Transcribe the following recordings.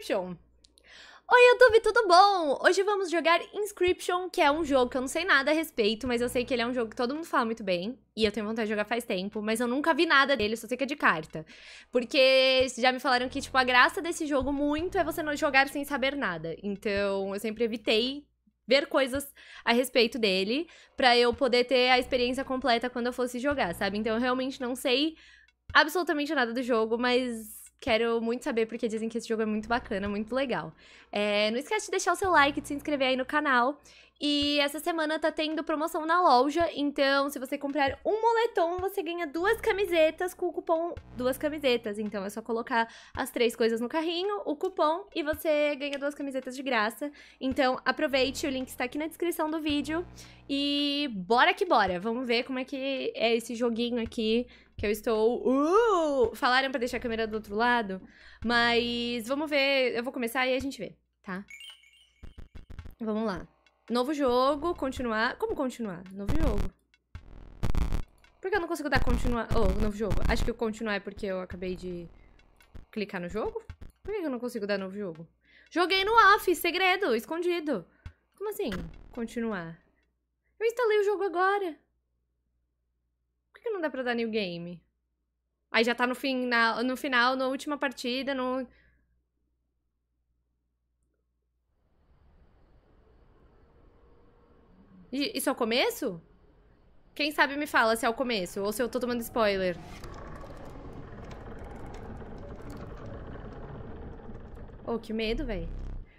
Inscryption. Oi, YouTube, tudo bom? Hoje vamos jogar Inscryption, que é um jogo que eu não sei nada a respeito, mas eu sei que ele é um jogo que todo mundo fala muito bem, e eu tenho vontade de jogar faz tempo, mas eu nunca vi nada dele, só sei que é de carta. Porque já me falaram que, tipo, a graça desse jogo muito é você não jogar sem saber nada, então eu sempre evitei ver coisas a respeito dele, pra eu poder ter a experiência completa quando eu fosse jogar, sabe? Então eu realmente não sei absolutamente nada do jogo, mas quero muito saber porque dizem que esse jogo é muito bacana, muito legal. Não esquece de deixar o seu like, de se inscrever aí no canal. E essa semana tá tendo promoção na loja, então se você comprar um moletom, você ganha 2 camisetas com o cupom 2 camisetas. Então é só colocar as 3 coisas no carrinho, o cupom, e você ganha 2 camisetas de graça. Então aproveite, o link está aqui na descrição do vídeo. E bora que bora, vamos ver como é que é esse joguinho aqui que eu estou... Falaram pra deixar a câmera do outro lado, mas vamos ver, eu vou começar e a gente vê, tá? Vamos lá. Novo jogo, continuar... Como continuar? Novo jogo. Por que eu não consigo dar continuar... Oh, novo jogo. Acho que o continuar é porque eu acabei de clicar no jogo? Por que eu não consigo dar novo jogo? Joguei no off, segredo, escondido. Como assim? Continuar. Eu instalei o jogo agora. Por que não dá pra dar new game? Aí já tá no final, na última partida, no... Isso é o começo? Quem sabe me fala se é o começo ou se eu tô tomando spoiler. Oh, que medo, velho.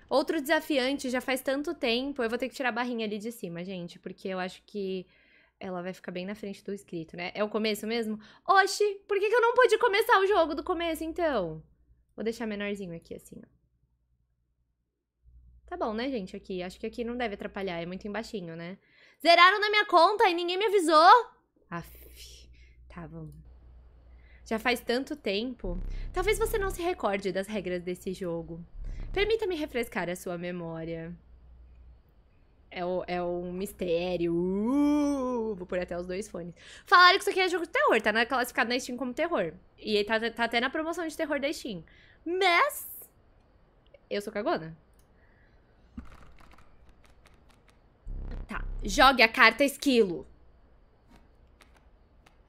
Outro desafiante, já faz tanto tempo. Eu vou ter que tirar a barrinha ali de cima, gente, porque eu acho que ela vai ficar bem na frente do escrito, né? É o começo mesmo? Oxi, por que eu não pude começar o jogo do começo, então? Vou deixar menorzinho aqui, assim, ó. Tá bom, né, gente, aqui? Acho que aqui não deve atrapalhar, é muito embaixinho, né? Zeraram na minha conta e ninguém me avisou! Aff, tá bom. Já faz tanto tempo. Talvez você não se recorde das regras desse jogo. Permita-me refrescar a sua memória. É um mistério. Vou pôr até os 2 fones. Falaram que isso aqui é jogo de terror, tá classificado na Steam como terror. E tá até na promoção de terror da Steam. Mas... eu sou cagona. Tá, jogue a carta esquilo.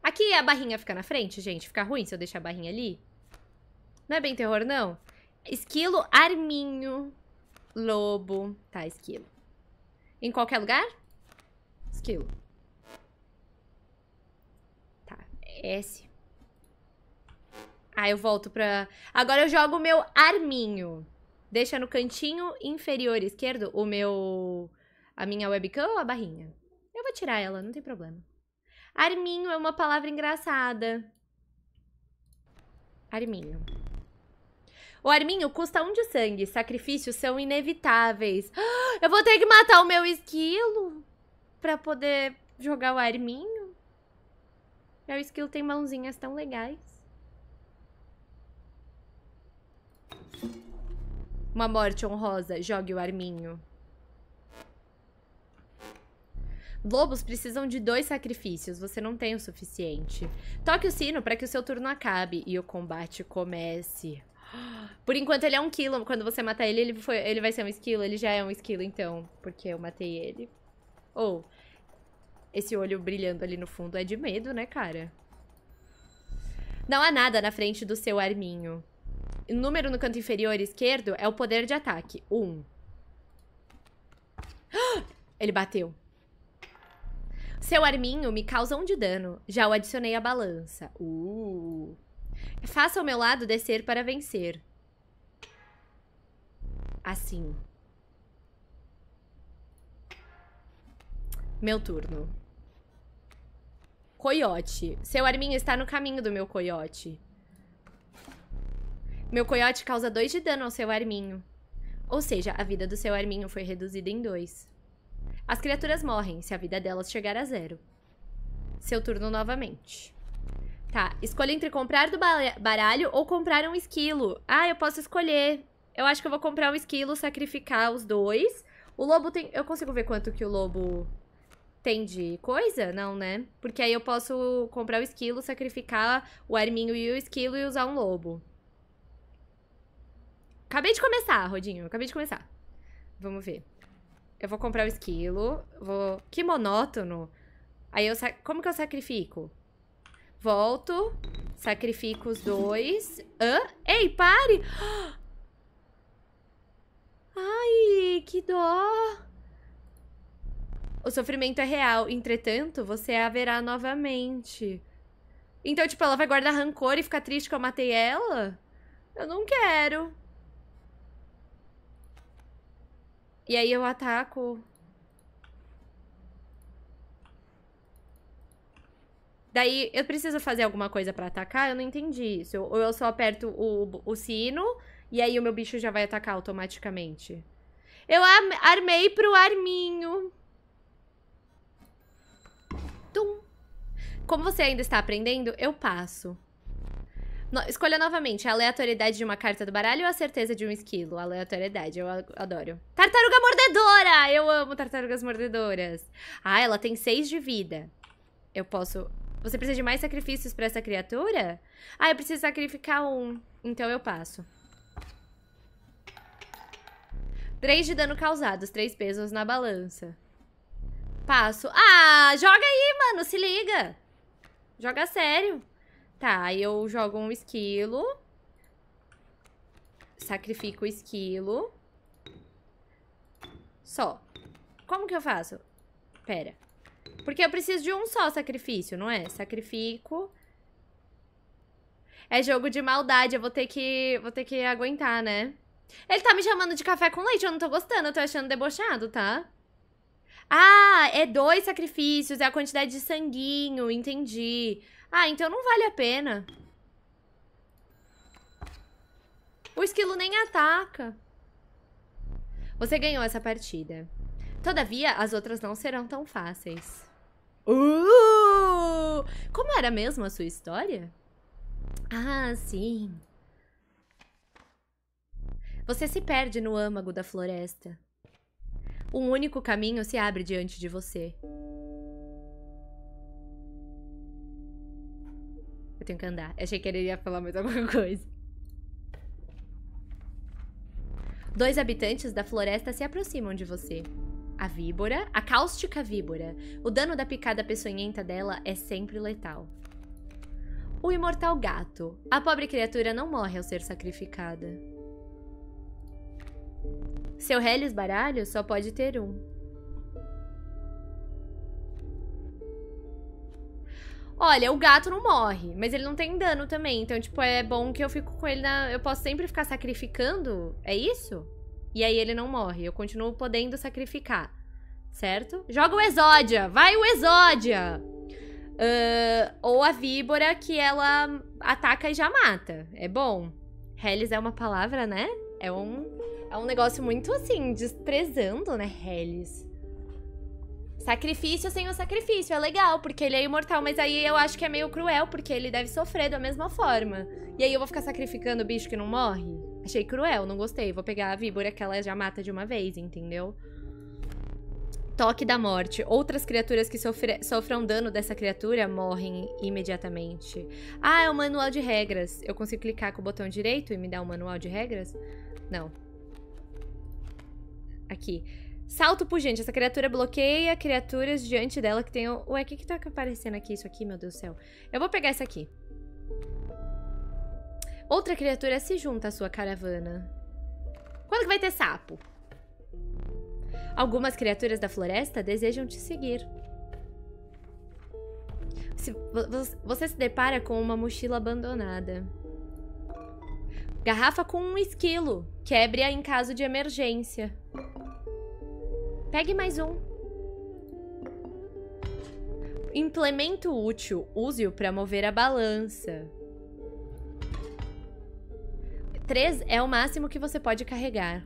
Aqui a barrinha fica na frente, gente. Fica ruim se eu deixar a barrinha ali. Não é bem terror, não. Esquilo, arminho, lobo. Tá, esquilo. Em qualquer lugar? Esquilo. Tá, S. Ah, eu volto pra... Agora eu jogo o meu arminho. Deixa no cantinho inferior esquerdo o meu... A minha webcam ou a barrinha? Eu vou tirar ela, não tem problema. Arminho é uma palavra engraçada. Arminho. O arminho custa 1 de sangue. Sacrifícios são inevitáveis. Eu vou ter que matar o meu esquilo pra poder jogar o arminho? Meu esquilo tem mãozinhas tão legais. Uma morte honrosa. Jogue o arminho. Lobos precisam de 2 sacrifícios, você não tem o suficiente. Toque o sino para que o seu turno acabe e o combate comece. Por enquanto ele é 1 quilo, quando você matar ele, ele vai ser 1 esquilo, ele já é 1 esquilo então, porque eu matei ele. Ou, esse olho brilhando ali no fundo é de medo, né, cara? Não há nada na frente do seu arminho. O número no canto inferior esquerdo é o poder de ataque, 1. Ele bateu. Seu arminho me causa 1 de dano. Já o adicionei à balança. Faça o meu lado descer para vencer. Assim. Meu turno. Coiote. Seu arminho está no caminho do meu coiote. Meu coiote causa 2 de dano ao seu arminho. Ou seja, a vida do seu arminho foi reduzida em 2. As criaturas morrem se a vida delas chegar a 0. Seu turno novamente. Tá, escolha entre comprar do baralho ou comprar um esquilo. Ah, eu posso escolher. Eu acho que eu vou comprar um esquilo, sacrificar os 2. O lobo tem... Eu consigo ver quanto que o lobo tem de coisa? Não, né? Porque aí eu posso comprar o esquilo, sacrificar o arminho e o esquilo e usar um lobo. Acabei de começar, Rodinho. Acabei de começar. Vamos ver. Eu vou comprar o esquilo. Vou... Que monótono. Aí eu... Como que eu sacrifico? Volto. Sacrifico os dois. Hã? Ei, pare! Ai, que dó! O sofrimento é real. Entretanto, você haverá novamente. Então, tipo, ela vai guardar rancor e ficar triste que eu matei ela? Eu não quero. E aí eu ataco. Daí eu preciso fazer alguma coisa pra atacar? Eu não entendi isso. Ou eu só aperto o sino e aí o meu bicho já vai atacar automaticamente. Eu armei pro arminho. Tum. Como você ainda está aprendendo, eu passo. Escolha novamente a aleatoriedade de uma carta do baralho ou a certeza de um esquilo. A aleatoriedade, eu adoro. Tartaruga mordedora! Eu amo tartarugas mordedoras. Ah, ela tem 6 de vida. Eu posso... Você precisa de mais sacrifícios pra essa criatura? Ah, eu preciso sacrificar um. Então eu passo. 3 de dano causados, 3 pesos na balança. Passo. Ah, joga aí, mano, se liga. Joga sério. Tá, eu jogo um esquilo. Sacrifico o esquilo. Só. Como que eu faço? Pera. Porque eu preciso de um só sacrifício, não é? Sacrifico. É jogo de maldade, eu vou ter que aguentar, né? Ele tá me chamando de café com leite, eu não tô gostando, eu tô achando debochado, tá? Ah, é 2 sacrifícios, é a quantidade de sanguinho, entendi. Ah, então não vale a pena. O esquilo nem ataca. Você ganhou essa partida. Todavia, as outras não serão tão fáceis. Como era mesmo a sua história? Ah, sim. Você se perde no âmago da floresta. Um único caminho se abre diante de você. Eu tenho que andar. Eu achei que ele ia falar mais alguma coisa. 2 habitantes da floresta se aproximam de você. A víbora, a cáustica víbora. O dano da picada peçonhenta dela é sempre letal. O imortal gato. A pobre criatura não morre ao ser sacrificada. Seu reles baralho só pode ter um. Olha, o gato não morre, mas ele não tem dano também. Então, tipo, é bom que eu fico com ele na... Eu posso sempre ficar sacrificando, é isso? E aí ele não morre, eu continuo podendo sacrificar, certo? Joga o Exódia! Vai o Exódia! Ou a víbora, que ela ataca e já mata. É bom. Hellis é uma palavra, né? É um negócio muito, assim, desprezando, né, Hellis? Sacrifício sem o sacrifício, é legal, porque ele é imortal, mas aí eu acho que é meio cruel, porque ele deve sofrer da mesma forma. E aí eu vou ficar sacrificando o bicho que não morre? Achei cruel, não gostei. Vou pegar a víbora, que ela já mata de uma vez, entendeu? Toque da morte. Outras criaturas que sofram dano dessa criatura morrem imediatamente. Ah, é o manual de regras. Eu consigo clicar com o botão direito e me dar um manual de regras? Não. Aqui. Salto pujante. Essa criatura bloqueia criaturas diante dela que tem... Ué, o que que tá aparecendo aqui? Isso aqui, meu Deus do céu. Eu vou pegar essa aqui. Outra criatura se junta à sua caravana. Quando que vai ter sapo? Algumas criaturas da floresta desejam te seguir. Você se depara com uma mochila abandonada. Garrafa com um esquilo. Quebre-a em caso de emergência. Pegue mais um. Implemento útil. Use-o para mover a balança. 3 é o máximo que você pode carregar.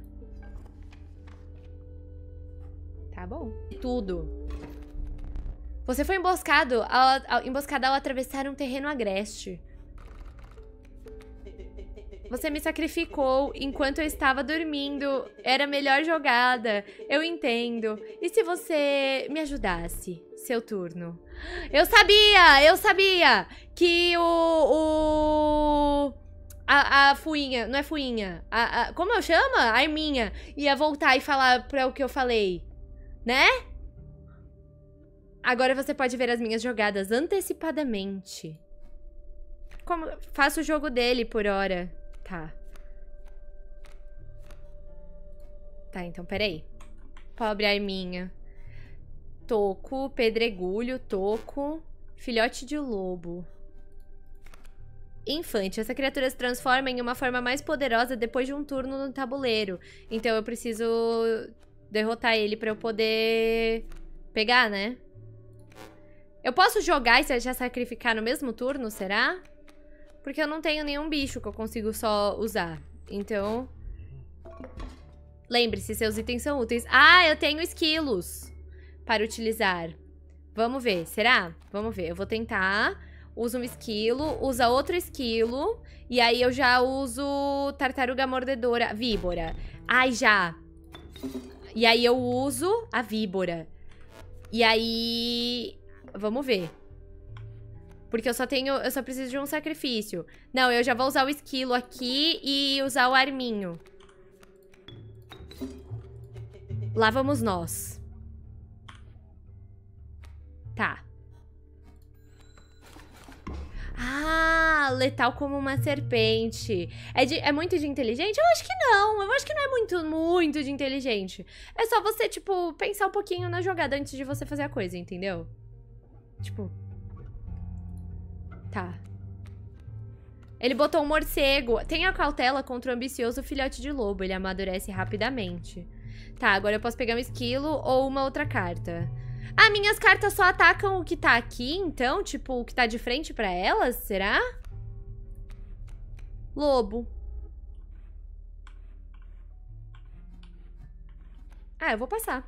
Tá bom. Tudo. Você foi emboscado ao atravessar um terreno agreste. Você me sacrificou enquanto eu estava dormindo. Era a melhor jogada. Eu entendo. E se você me ajudasse? Seu turno. Eu sabia! Eu sabia! Que o... a fuinha, não é fuinha, como eu chamo? A Arminha ia voltar e falar pra o que eu falei, né? Agora você pode ver as minhas jogadas antecipadamente. Como? Faço o jogo dele por hora. Tá. Tá, então peraí. Pobre Arminha. Toco, pedregulho, toco, filhote de lobo. Infante, essa criatura se transforma em uma forma mais poderosa depois de um turno no tabuleiro. Então eu preciso derrotar ele pra eu poder pegar, né? Eu posso jogar e já sacrificar no mesmo turno, será? Porque eu não tenho nenhum bicho que eu consigo só usar. Então... lembre-se, seus itens são úteis. Ah, eu tenho esquilos para utilizar. Vamos ver, será? Vamos ver, eu vou tentar. Usa um esquilo, usa outro esquilo. E aí eu já uso tartaruga mordedora, víbora. Ai, já. E aí eu uso a víbora. E aí... vamos ver. Porque eu só preciso de um sacrifício. Não, eu já vou usar o esquilo aqui e usar o arminho. Lá vamos nós. Tá. Ah, letal como uma serpente. É muito de inteligente? Eu acho que não. Eu acho que não é muito de inteligente. É só você, tipo, pensar um pouquinho na jogada antes de você fazer a coisa, entendeu? Tipo... tá. Ele botou um morcego. Tenha cautela contra o ambicioso filhote de lobo. Ele amadurece rapidamente. Tá, agora eu posso pegar um esquilo ou uma outra carta. Ah, minhas cartas só atacam o que tá aqui, então? Tipo, o que tá de frente pra elas? Será? Lobo. Ah, eu vou passar.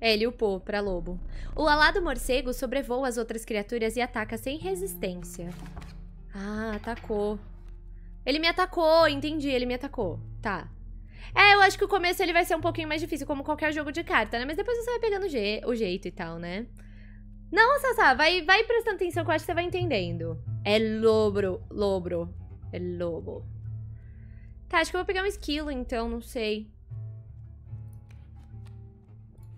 É, ele upou pra lobo. O alado morcego sobrevoa as outras criaturas e ataca sem resistência. Ah, atacou. Ele me atacou, entendi, ele me atacou. Tá. É, eu acho que o começo ele vai ser um pouquinho mais difícil, como qualquer jogo de carta, né? Mas depois você vai pegando o jeito e tal, né? Não, Sassá, vai prestando atenção que eu acho que você vai entendendo. É lobo. É lobo. Tá, acho que eu vou pegar um esquilo então, não sei.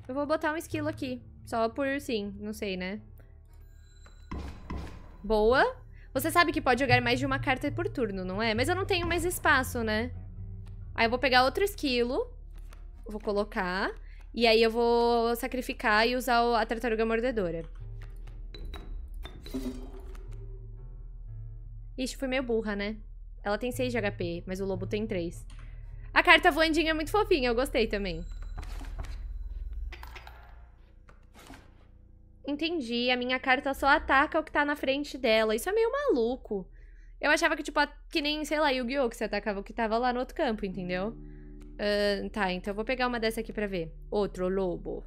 Eu vou botar um esquilo aqui. Só por sim, não sei, né? Boa. Você sabe que pode jogar mais de uma carta por turno, não é? Mas eu não tenho mais espaço, né? Aí eu vou pegar outro esquilo. Vou colocar. E aí eu vou sacrificar e usar a tartaruga mordedora. Ixi, fui meio burra, né? Ela tem 6 de HP, mas o lobo tem 3. A carta voandinha é muito fofinha, eu gostei também. Entendi, a minha carta só ataca o que tá na frente dela. Isso é meio maluco. Eu achava que, tipo, que nem, sei lá, Yu-Gi-Oh! Que você atacava o que tava lá no outro campo, entendeu? Tá, então eu vou pegar uma dessa aqui pra ver. Outro lobo.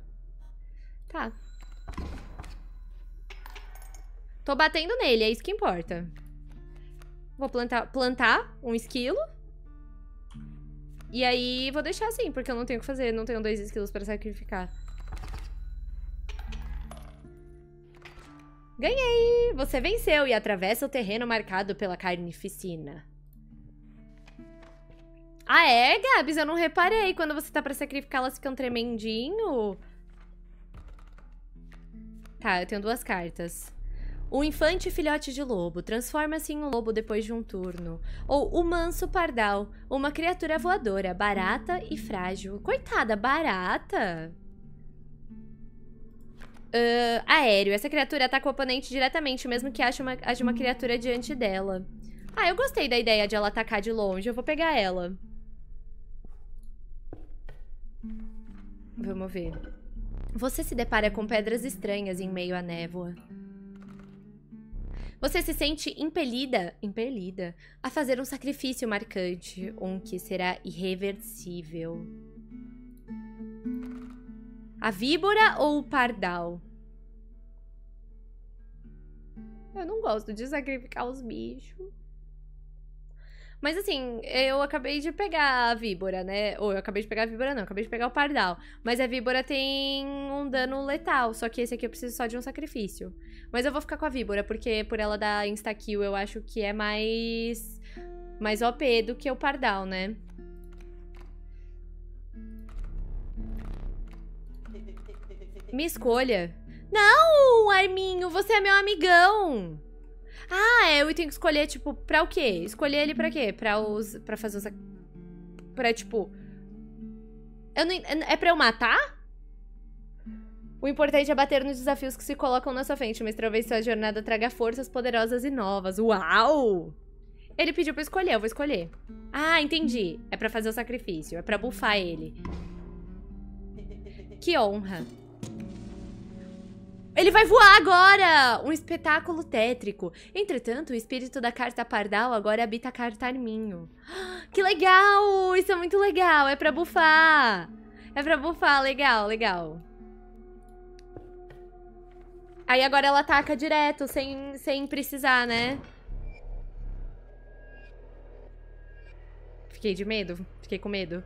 Tá. Tô batendo nele, é isso que importa. Vou plantar um esquilo. E aí vou deixar assim, porque eu não tenho o que fazer. Não tenho 2 esquilos pra sacrificar. Ganhei! Você venceu e atravessa o terreno marcado pela carnificina. Ah é, Gabs? Eu não reparei. Quando você tá pra sacrificar, elas ficam tremendinho. Tá, eu tenho 2 cartas. O infante filhote de lobo transforma-se em um lobo depois de um turno. Ou o manso pardal, uma criatura voadora, barata e frágil. Coitada, barata! Aéreo. Essa criatura ataca o oponente diretamente, mesmo que haja uma criatura diante dela. Ah, eu gostei da ideia de ela atacar de longe. Eu vou pegar ela. Vamos ver. Você se depara com pedras estranhas em meio à névoa. Você se sente impelida a fazer um sacrifício marcante, um que será irreversível. A víbora ou o pardal? Eu não gosto de sacrificar os bichos. Mas assim, eu acabei de pegar a víbora, né? Ou eu acabei de pegar a víbora, não. Acabei de pegar o pardal. Mas a víbora tem um dano letal. Só que esse aqui eu preciso só de um sacrifício. Mas eu vou ficar com a víbora, porque por ela dar insta-kill, eu acho que é mais OP do que o pardal, né? Me escolha. Não, Arminho, você é meu amigão. Ah, é, eu tenho que escolher, tipo, pra o quê? Escolher ele pra quê? Pra fazer os... Pra, tipo... Eu não... É pra eu matar? O importante é bater nos desafios que se colocam na sua frente, mas talvez sua jornada traga forças poderosas e novas. Uau! Ele pediu pra eu escolher, eu vou escolher. Ah, entendi. É pra fazer o sacrifício, é pra buffar ele. Que honra. Ele vai voar agora! Um espetáculo tétrico. Entretanto, o espírito da carta pardal agora habita a carta Arminho. Que legal! Isso é muito legal! É pra bufar! É pra bufar, legal, legal. Aí agora ela ataca direto, sem precisar, né? Fiquei de medo, fiquei com medo.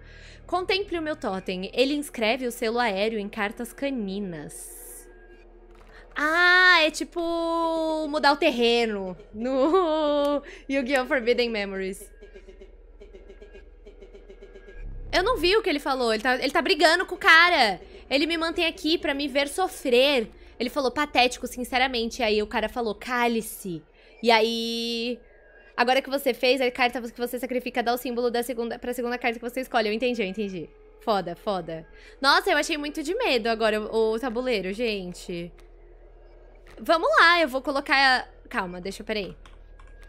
Contemple o meu totem. Ele inscreve o selo aéreo em cartas caninas. Ah, é tipo mudar o terreno no Yu-Gi-Oh! Forbidden Memories. Eu não vi o que ele falou, ele tá brigando com o cara. Ele me mantém aqui pra me ver sofrer. Ele falou patético, sinceramente. Aí o cara falou, cale-se. E aí, agora que você fez, a carta que você sacrifica dá o símbolo pra segunda carta que você escolhe. Eu entendi, eu entendi. Foda, foda. Nossa, eu achei muito de medo agora o tabuleiro, gente. Vamos lá, eu vou colocar... Calma, deixa, peraí.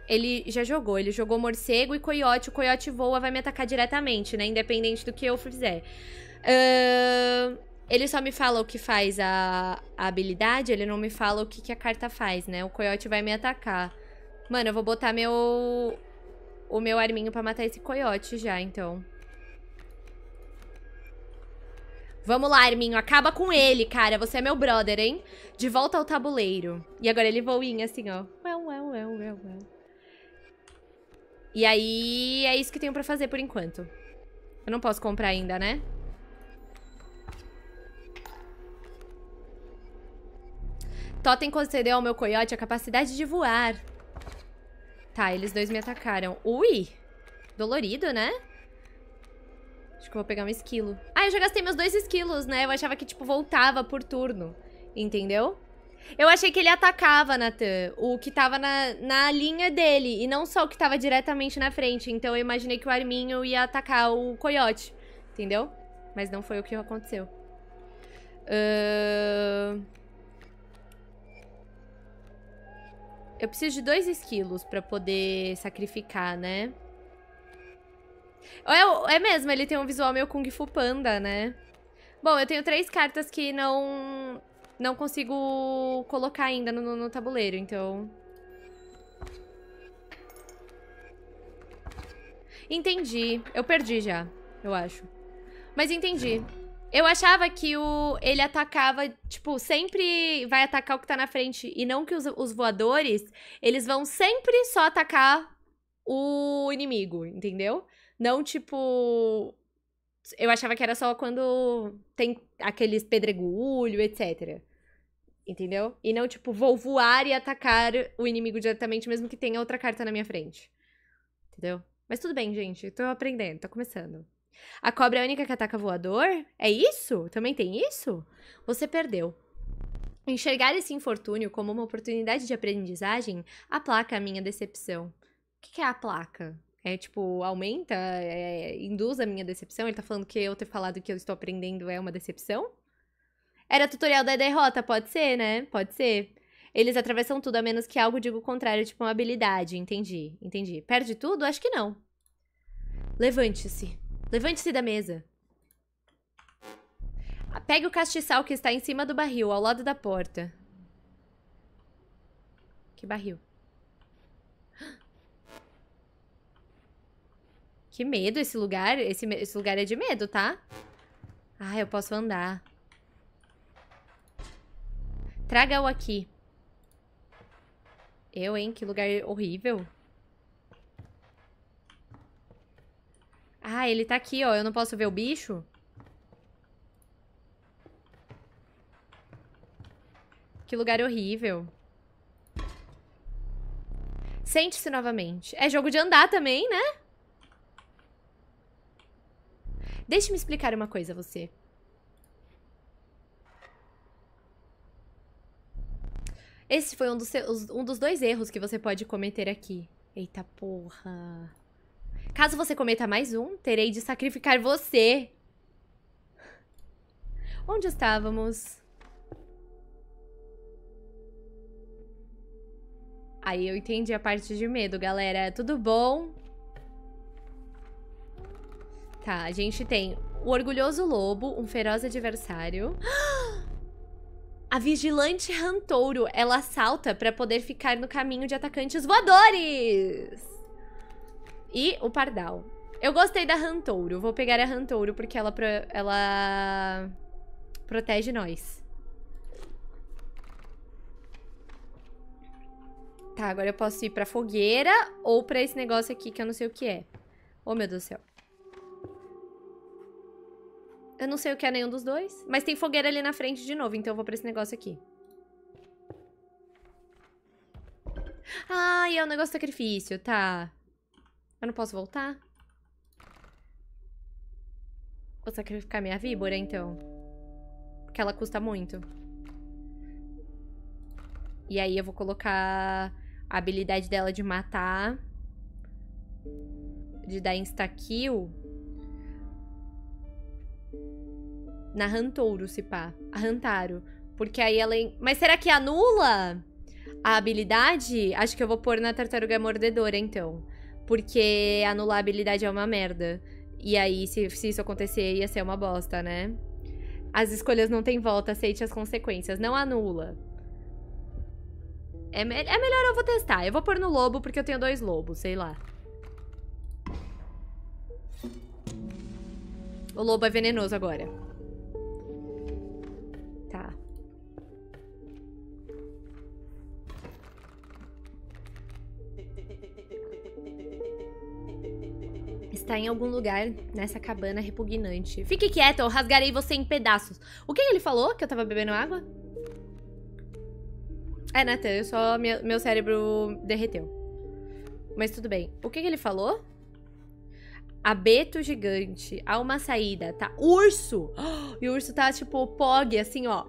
Ele já jogou, morcego e coiote. O coiote voa, vai me atacar diretamente, né? Independente do que eu fizer. Ele só me fala o que faz a habilidade, ele não me fala o que a carta faz, né? O coiote vai me atacar. Mano, eu vou botar o meu arminho pra matar esse coiote já, então. Vamos lá, Arminho, acaba com ele, cara. Você é meu brother, hein? De volta ao tabuleiro. E agora ele voinha assim, ó. E aí, é isso que tenho pra fazer por enquanto. Eu não posso comprar ainda, né? Totem concedeu ao meu coiote a capacidade de voar. Tá, eles dois me atacaram. Ui! Dolorido, né? Acho que eu vou pegar um esquilo. Ah, eu já gastei meus 2 esquilos, né? Eu achava que, tipo, voltava por turno. Entendeu? Eu achei que ele atacava, Natan, o que tava na linha dele. E não só o que tava diretamente na frente. Então eu imaginei que o Arminho ia atacar o coiote. Entendeu? Mas não foi o que aconteceu. Eu preciso de 2 esquilos pra poder sacrificar, né? É mesmo, ele tem um visual meio Kung Fu Panda, né? Bom, eu tenho 3 cartas que não consigo colocar ainda no tabuleiro, então... Entendi. Eu perdi já, eu acho. Mas entendi. Eu achava que ele atacava, tipo, sempre vai atacar o que tá na frente. E não que os voadores, eles vão sempre só atacar o inimigo, entendeu? Não, tipo... Eu achava que era só quando tem aqueles pedregulho, etc. Entendeu? E não, tipo, vou voar e atacar o inimigo diretamente, mesmo que tenha outra carta na minha frente. Entendeu? Mas tudo bem, gente. Tô aprendendo, tô começando. A cobra é a única que ataca voador? É isso? Também tem isso? Você perdeu. Enxergar esse infortúnio como uma oportunidade de aprendizagem aplaca a minha decepção. O que é aplaca? É, tipo, aumenta, induz a minha decepção. Ele tá falando que eu ter falado que eu estou aprendendo é uma decepção? Era tutorial da derrota, pode ser, né? Pode ser. Eles atravessam tudo, a menos que algo diga o contrário, tipo uma habilidade. Entendi, entendi. Perde tudo? Acho que não. Levante-se. Levante-se da mesa. Pegue o castiçal que está em cima do barril, ao lado da porta. Que barril? Que medo esse lugar. Esse lugar é de medo, tá? Ah, eu posso andar. Traga-o aqui. Eu, hein? Que lugar horrível. Ah, ele tá aqui, ó. Eu não posso ver o bicho? Que lugar horrível. Sente-se novamente. É jogo de andar também, né? Deixe-me explicar uma coisa a você. Esse foi um dos dois erros que você pode cometer aqui. Eita porra. Caso você cometa mais um, terei de sacrificar você. Onde estávamos? Aí eu entendi a parte de medo, galera. Tudo bom? Tá, a gente tem o orgulhoso lobo, um feroz adversário. A vigilante rantouro, ela salta pra poder ficar no caminho de atacantes voadores. E o pardal. Eu gostei da rantouro. Vou pegar a rantouro porque ela protege nós. Tá, agora eu posso ir pra fogueira ou pra esse negócio aqui que eu não sei o que é. Oh, meu Deus do céu. Eu não sei o que é nenhum dos dois. Mas tem fogueira ali na frente de novo, então eu vou pra esse negócio aqui. Ah, e é um negócio de sacrifício, tá. Eu não posso voltar? Vou sacrificar minha víbora, então. Porque ela custa muito. E aí eu vou colocar a habilidade dela de matar. De dar insta-kill. Na rantouro, se pá. A rantaro. Porque aí ela... Mas será que anula a habilidade? Acho que eu vou pôr na tartaruga mordedora, então. Porque anular a habilidade é uma merda. E aí, se isso acontecer, ia ser uma bosta, né? As escolhas não têm volta, aceite as consequências. Não anula. É melhor eu vou testar. Eu vou pôr no lobo, porque eu tenho dois lobos, sei lá. O lobo é venenoso agora. Tá. Está em algum lugar nessa cabana repugnante. Fique quieto, eu rasgarei você em pedaços. O que ele falou? Que eu tava bebendo água? É, Nathan, eu só... Meu cérebro derreteu. Mas tudo bem. O que ele falou? Abeto gigante. Há uma saída, tá? Urso! Oh, e o urso tá tipo pog, assim, ó.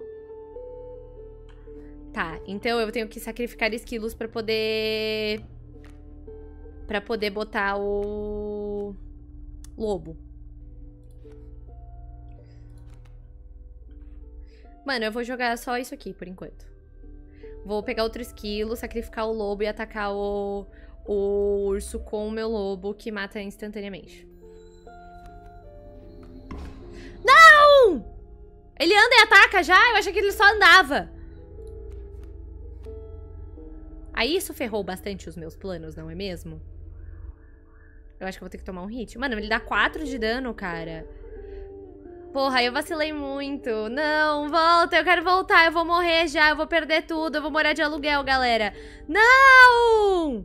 Tá, então eu tenho que sacrificar esquilos pra poder... Pra poder botar o... Lobo. Mano, eu vou jogar só isso aqui, por enquanto. Vou pegar outro esquilo, sacrificar o lobo e atacar o urso com o meu lobo, que mata instantaneamente. Não! Ele anda e ataca já? Eu achei que ele só andava. Aí isso ferrou bastante os meus planos, não é mesmo? Eu acho que eu vou ter que tomar um hit. Mano, ele dá 4 de dano, cara. Porra, eu vacilei muito. Não, volta, eu quero voltar. Eu vou morrer já, eu vou perder tudo. Eu vou morar de aluguel, galera. Não!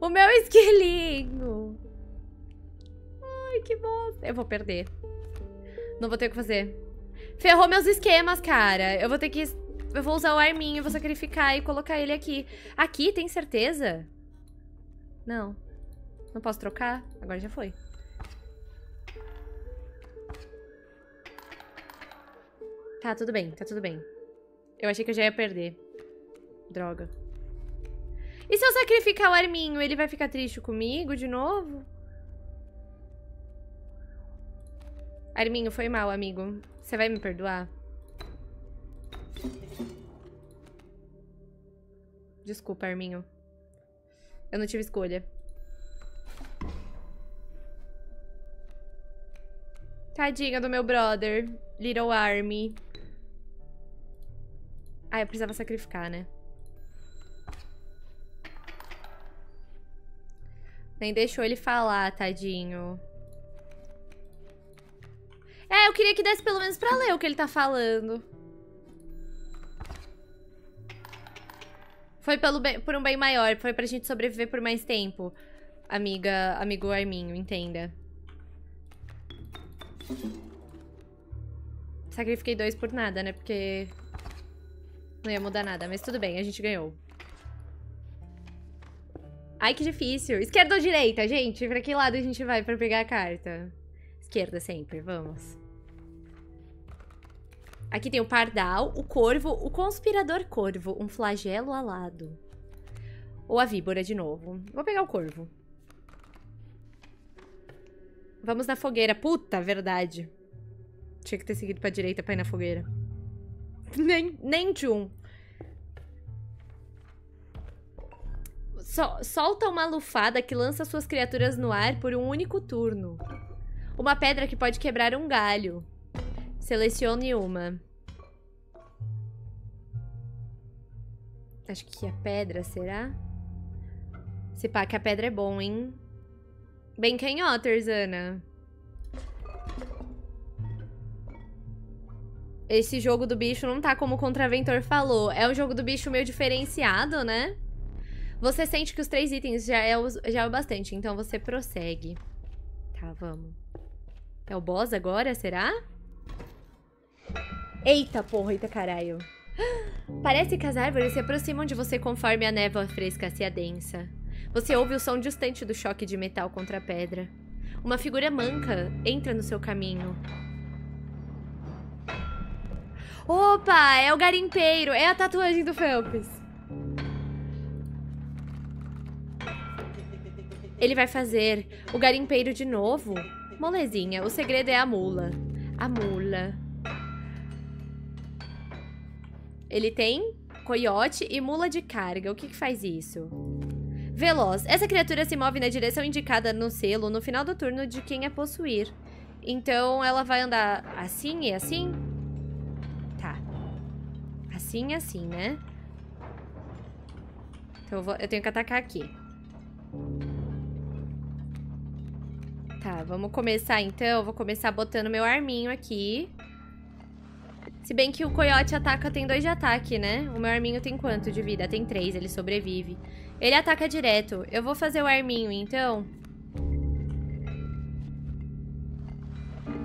O meu esquilinho. Ai, que bosta. Eu vou perder. Não vou ter o que fazer. Ferrou meus esquemas, cara. Eu vou ter que... Eu vou usar o arminho, vou sacrificar e colocar ele aqui. Aqui, tem certeza? Não. Não posso trocar? Agora já foi. Tá, tudo bem, tá tudo bem. Eu achei que eu já ia perder. Droga. E se eu sacrificar o arminho, ele vai ficar triste comigo de novo? Arminho, foi mal, amigo. Você vai me perdoar? Desculpa, arminho. Eu não tive escolha. Tadinha do meu brother, Little Army. Ah, eu precisava sacrificar, né? Nem deixou ele falar, tadinho. É, eu queria que desse pelo menos pra ler o que ele tá falando. Foi por um bem maior, foi pra gente sobreviver por mais tempo. Amigo Arminho, entenda. Sacrifiquei 2 por nada, né? Porque não ia mudar nada. Mas tudo bem, a gente ganhou. Ai, que difícil. Esquerda ou direita, gente? Pra que lado a gente vai pra pegar a carta? Esquerda sempre, vamos. Aqui tem o pardal, o corvo, o conspirador corvo. Um flagelo alado. Ou a víbora de novo. Vou pegar o corvo. Vamos na fogueira. Puta, verdade. Tinha que ter seguido pra direita pra ir na fogueira. Nem de um. Solta uma lufada que lança suas criaturas no ar por um único turno. Uma pedra que pode quebrar um galho. Selecione uma. Acho que a pedra, será? Se pá que a pedra é bom, hein? Bem canhoters, Ana. Esse jogo do bicho não tá como o Contraventor falou. É um jogo do bicho meio diferenciado, né? Você sente que os 3 itens já é o bastante, então você prossegue. Tá, vamos. É o boss agora, será? Eita caralho. Parece que as árvores se aproximam de você conforme a névoa fresca se adensa. Você ouve o som distante do choque de metal contra a pedra. Uma figura manca entra no seu caminho. Opa, é o garimpeiro, é a tatuagem do Phelps. Ele vai fazer o garimpeiro de novo? Molezinha, o segredo é a mula. A mula. Ele tem coiote e mula de carga. O que que faz isso? Veloz. Essa criatura se move na direção indicada no selo no final do turno de quem a possuir. Então ela vai andar assim e assim? Tá. Assim e assim, né? Então eu tenho que atacar aqui. Tá, vamos começar então. Vou começar botando meu arminho aqui. Se bem que o coiote ataca, tem 2 de ataque, né? O meu arminho tem quanto de vida? Tem 3, ele sobrevive. Ele ataca direto. Eu vou fazer o arminho, então.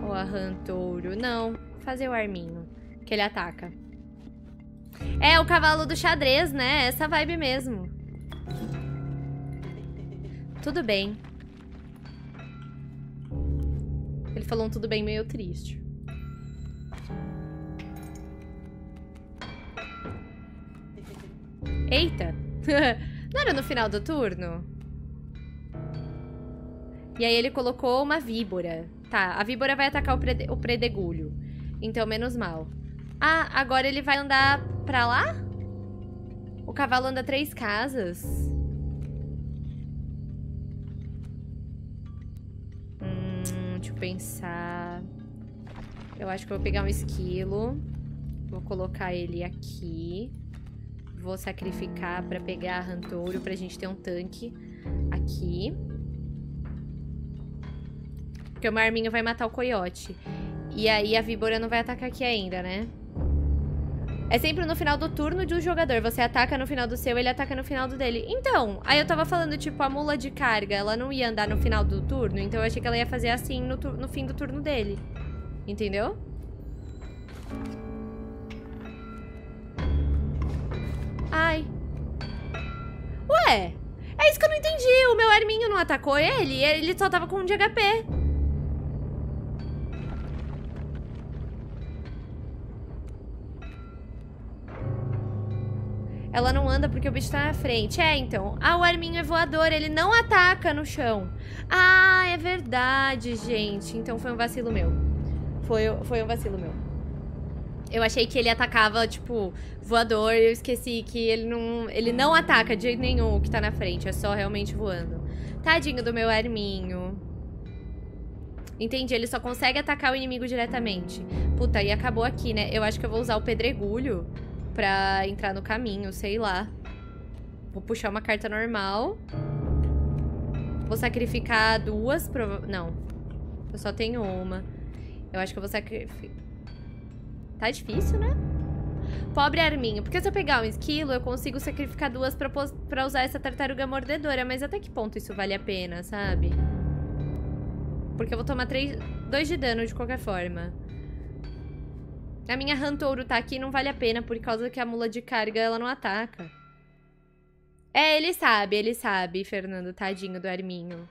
O arrantouro. Não, vou fazer o arminho, que ele ataca. É, o cavalo do xadrez, né? Essa vibe mesmo. Tudo bem. Ele falou um tudo bem meio triste. Eita! Não era no final do turno? E aí ele colocou uma víbora. Tá, a víbora vai atacar o predegulho. Então, menos mal. Ah, agora ele vai andar pra lá? O cavalo anda 3 casas. Deixa eu pensar. Eu acho que eu vou pegar um esquilo. Vou colocar ele aqui. Vou sacrificar pra pegar rantouro, pra gente ter um tanque aqui. Porque o meu arminho vai matar o coiote. E aí a víbora não vai atacar aqui ainda, né? É sempre no final do turno de um jogador. Você ataca no final do seu, ele ataca no final do dele. Então, aí eu tava falando, tipo, a mula de carga, ela não ia andar no final do turno. Então eu achei que ela ia fazer assim no fim do turno dele. Entendeu? Ai. Ué, é isso que eu não entendi. O meu arminho não atacou ele. Ele só tava com 1 de HP. Ela não anda porque o bicho tá na frente. É, então. Ah, o arminho é voador. Ele não ataca no chão. Ah, é verdade, gente. Então foi um vacilo meu. Foi um vacilo meu. Eu achei que ele atacava, tipo, voador. Eu esqueci que ele não ataca de jeito nenhum o que tá na frente. É só realmente voando. Tadinho do meu arminho. Entendi. Ele só consegue atacar o inimigo diretamente. Puta, e acabou aqui, né? Eu acho que eu vou usar o pedregulho pra entrar no caminho, sei lá. Vou puxar uma carta normal. Vou sacrificar 2, não. Eu só tenho uma. Eu acho que eu vou sacrificar. Tá difícil, né? Pobre arminho. Porque se eu pegar um esquilo, eu consigo sacrificar 2 pra usar essa tartaruga mordedora. Mas até que ponto isso vale a pena, sabe? Porque eu vou tomar 2 de dano de qualquer forma. A minha Rantouro tá aqui, não vale a pena, por causa que a mula de carga, ela não ataca. É, ele sabe, Fernando, tadinho do Arminho.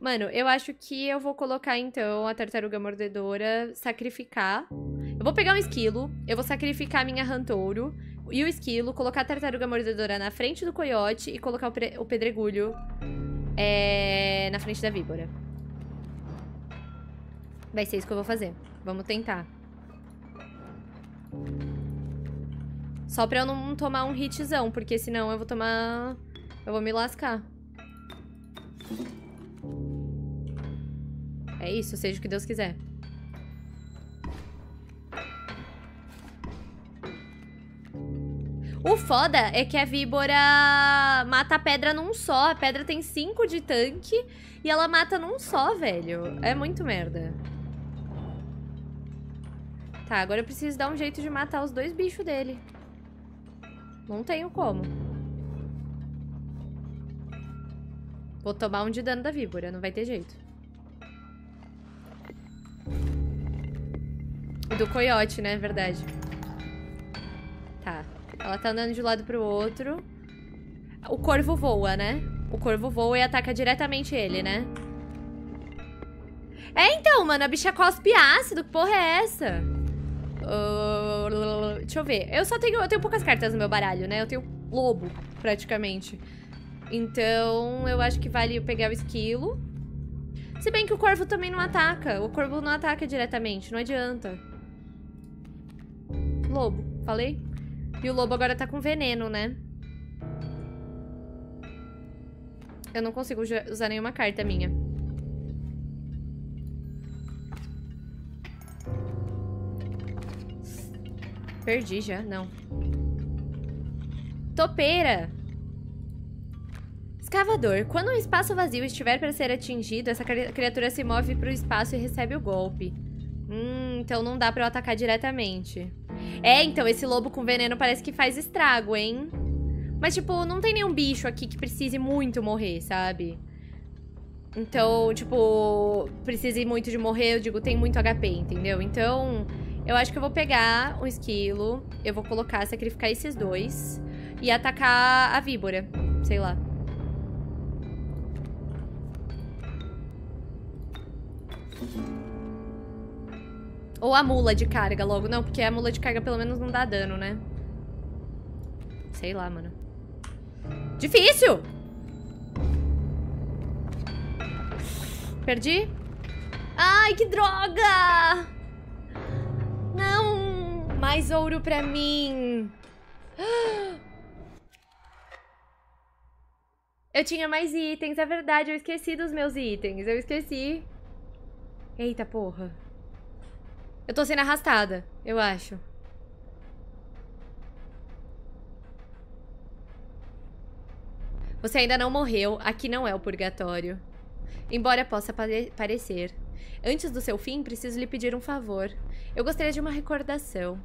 Mano, eu acho que eu vou colocar, então, a tartaruga mordedora, sacrificar. Eu vou pegar um esquilo, eu vou sacrificar a minha Rantouro e o esquilo, colocar a tartaruga mordedora na frente do coiote e colocar o pedregulho na frente da víbora. Vai ser isso que eu vou fazer. Vamos tentar. Só pra eu não tomar um hitzão, porque senão eu vou tomar... Eu vou me lascar. É isso, seja o que Deus quiser. O foda é que a víbora mata a pedra num só. A pedra tem 5 de tanque e ela mata num só, velho. É muito merda. Tá, agora eu preciso dar um jeito de matar os 2 bichos dele. Não tenho como. Vou tomar um de dano da víbora, não vai ter jeito. Do coiote, né? É verdade. Tá. Ela tá andando de um lado pro outro. O corvo voa, né? O corvo voa e ataca diretamente ele, né? É, então, mano, a bicha cospe ácido. Que porra é essa? Deixa eu ver. Eu tenho poucas cartas no meu baralho, né? Eu tenho lobo, praticamente. Então, eu acho que vale eu pegar o esquilo. Se bem que o corvo também não ataca. O corvo não ataca diretamente, não adianta. Lobo, falei? E o lobo agora tá com veneno, né? Eu não consigo usar nenhuma carta minha. Perdi já, não. Topeira! Escavador. Quando um espaço vazio estiver para ser atingido, essa criatura se move pro espaço e recebe o golpe. Então não dá pra eu atacar diretamente. É, então, esse lobo com veneno parece que faz estrago, hein? Mas, tipo, não tem nenhum bicho aqui que precise muito morrer, sabe? Então, tipo, precise muito de morrer, eu digo, tem muito HP, entendeu? Então, eu acho que eu vou pegar um esquilo, eu vou colocar, sacrificar esses 2 e atacar a víbora, sei lá. Ou a mula de carga logo. Não, porque a mula de carga pelo menos não dá dano, né? Sei lá, mano. Difícil! Perdi? Ai, que droga! Não! Mais ouro pra mim! Eu tinha mais itens, é verdade. Eu esqueci dos meus itens. Eu esqueci. Eita, porra. Eu tô sendo arrastada, eu acho. Você ainda não morreu. Aqui não é o purgatório. Embora possa parecer. Antes do seu fim, preciso lhe pedir um favor. Eu gostaria de uma recordação.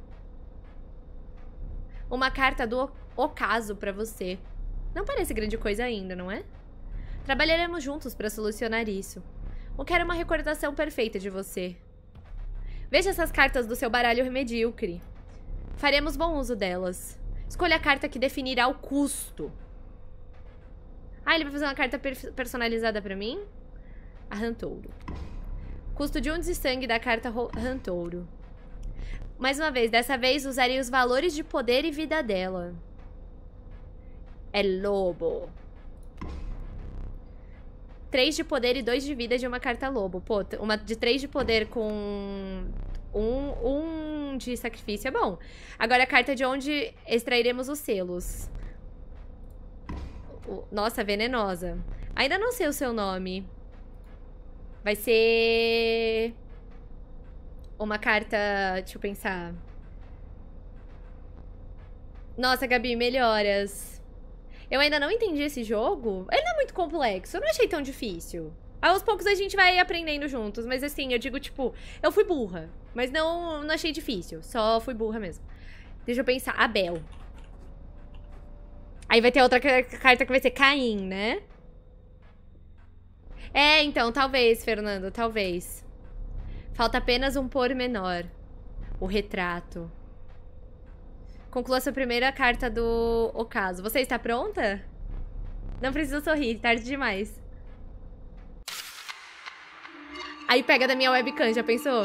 Uma carta do ocaso pra você. Não parece grande coisa ainda, não é? Trabalharemos juntos pra solucionar isso. Eu quero uma recordação perfeita de você. Veja essas cartas do seu baralho medíocre. Faremos bom uso delas. Escolha a carta que definirá o custo. Ah, ele vai fazer uma carta personalizada pra mim? A Rantouro. Custo de 1 de sangue da carta Rantouro. Mais uma vez, dessa vez usarei os valores de poder e vida dela. É lobo. 3 de poder e 2 de vida de uma carta lobo. Pô, uma de 3 de poder com 1 de sacrifício é bom. Agora a carta de onde extrairemos os selos. Nossa, venenosa. Ainda não sei o seu nome. Vai ser... uma carta... Deixa eu pensar. Nossa, Gabi, melhoras. Eu ainda não entendi esse jogo. Ele não é muito complexo, eu não achei tão difícil. Aos poucos a gente vai aprendendo juntos, mas assim, eu digo, tipo, eu fui burra. Mas não achei difícil, só fui burra mesmo. Deixa eu pensar, Abel. Aí vai ter outra carta que vai ser Caim, né? É, então, talvez, Fernando, talvez. Falta apenas um pormenor. O retrato. Conclua sua primeira carta do ocaso. Você está pronta? Não precisa sorrir, tarde demais. Aí pega da minha webcam, já pensou?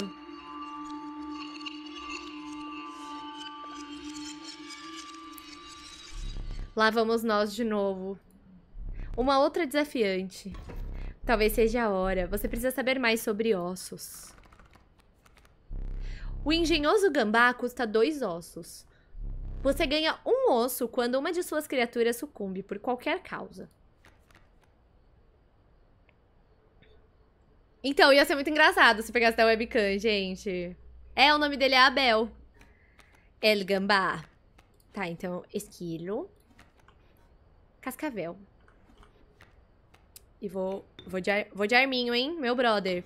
Lá vamos nós de novo. Uma outra desafiante. Talvez seja a hora. Você precisa saber mais sobre ossos. O engenhoso gambá custa 2 ossos. Você ganha 1 osso quando uma de suas criaturas sucumbe por qualquer causa. Então, ia ser muito engraçado se pegasse da webcam, gente. É, o nome dele é Abel. El Gambá. Tá, então, esquilo. Cascavel. E vou de arminho, hein, meu brother.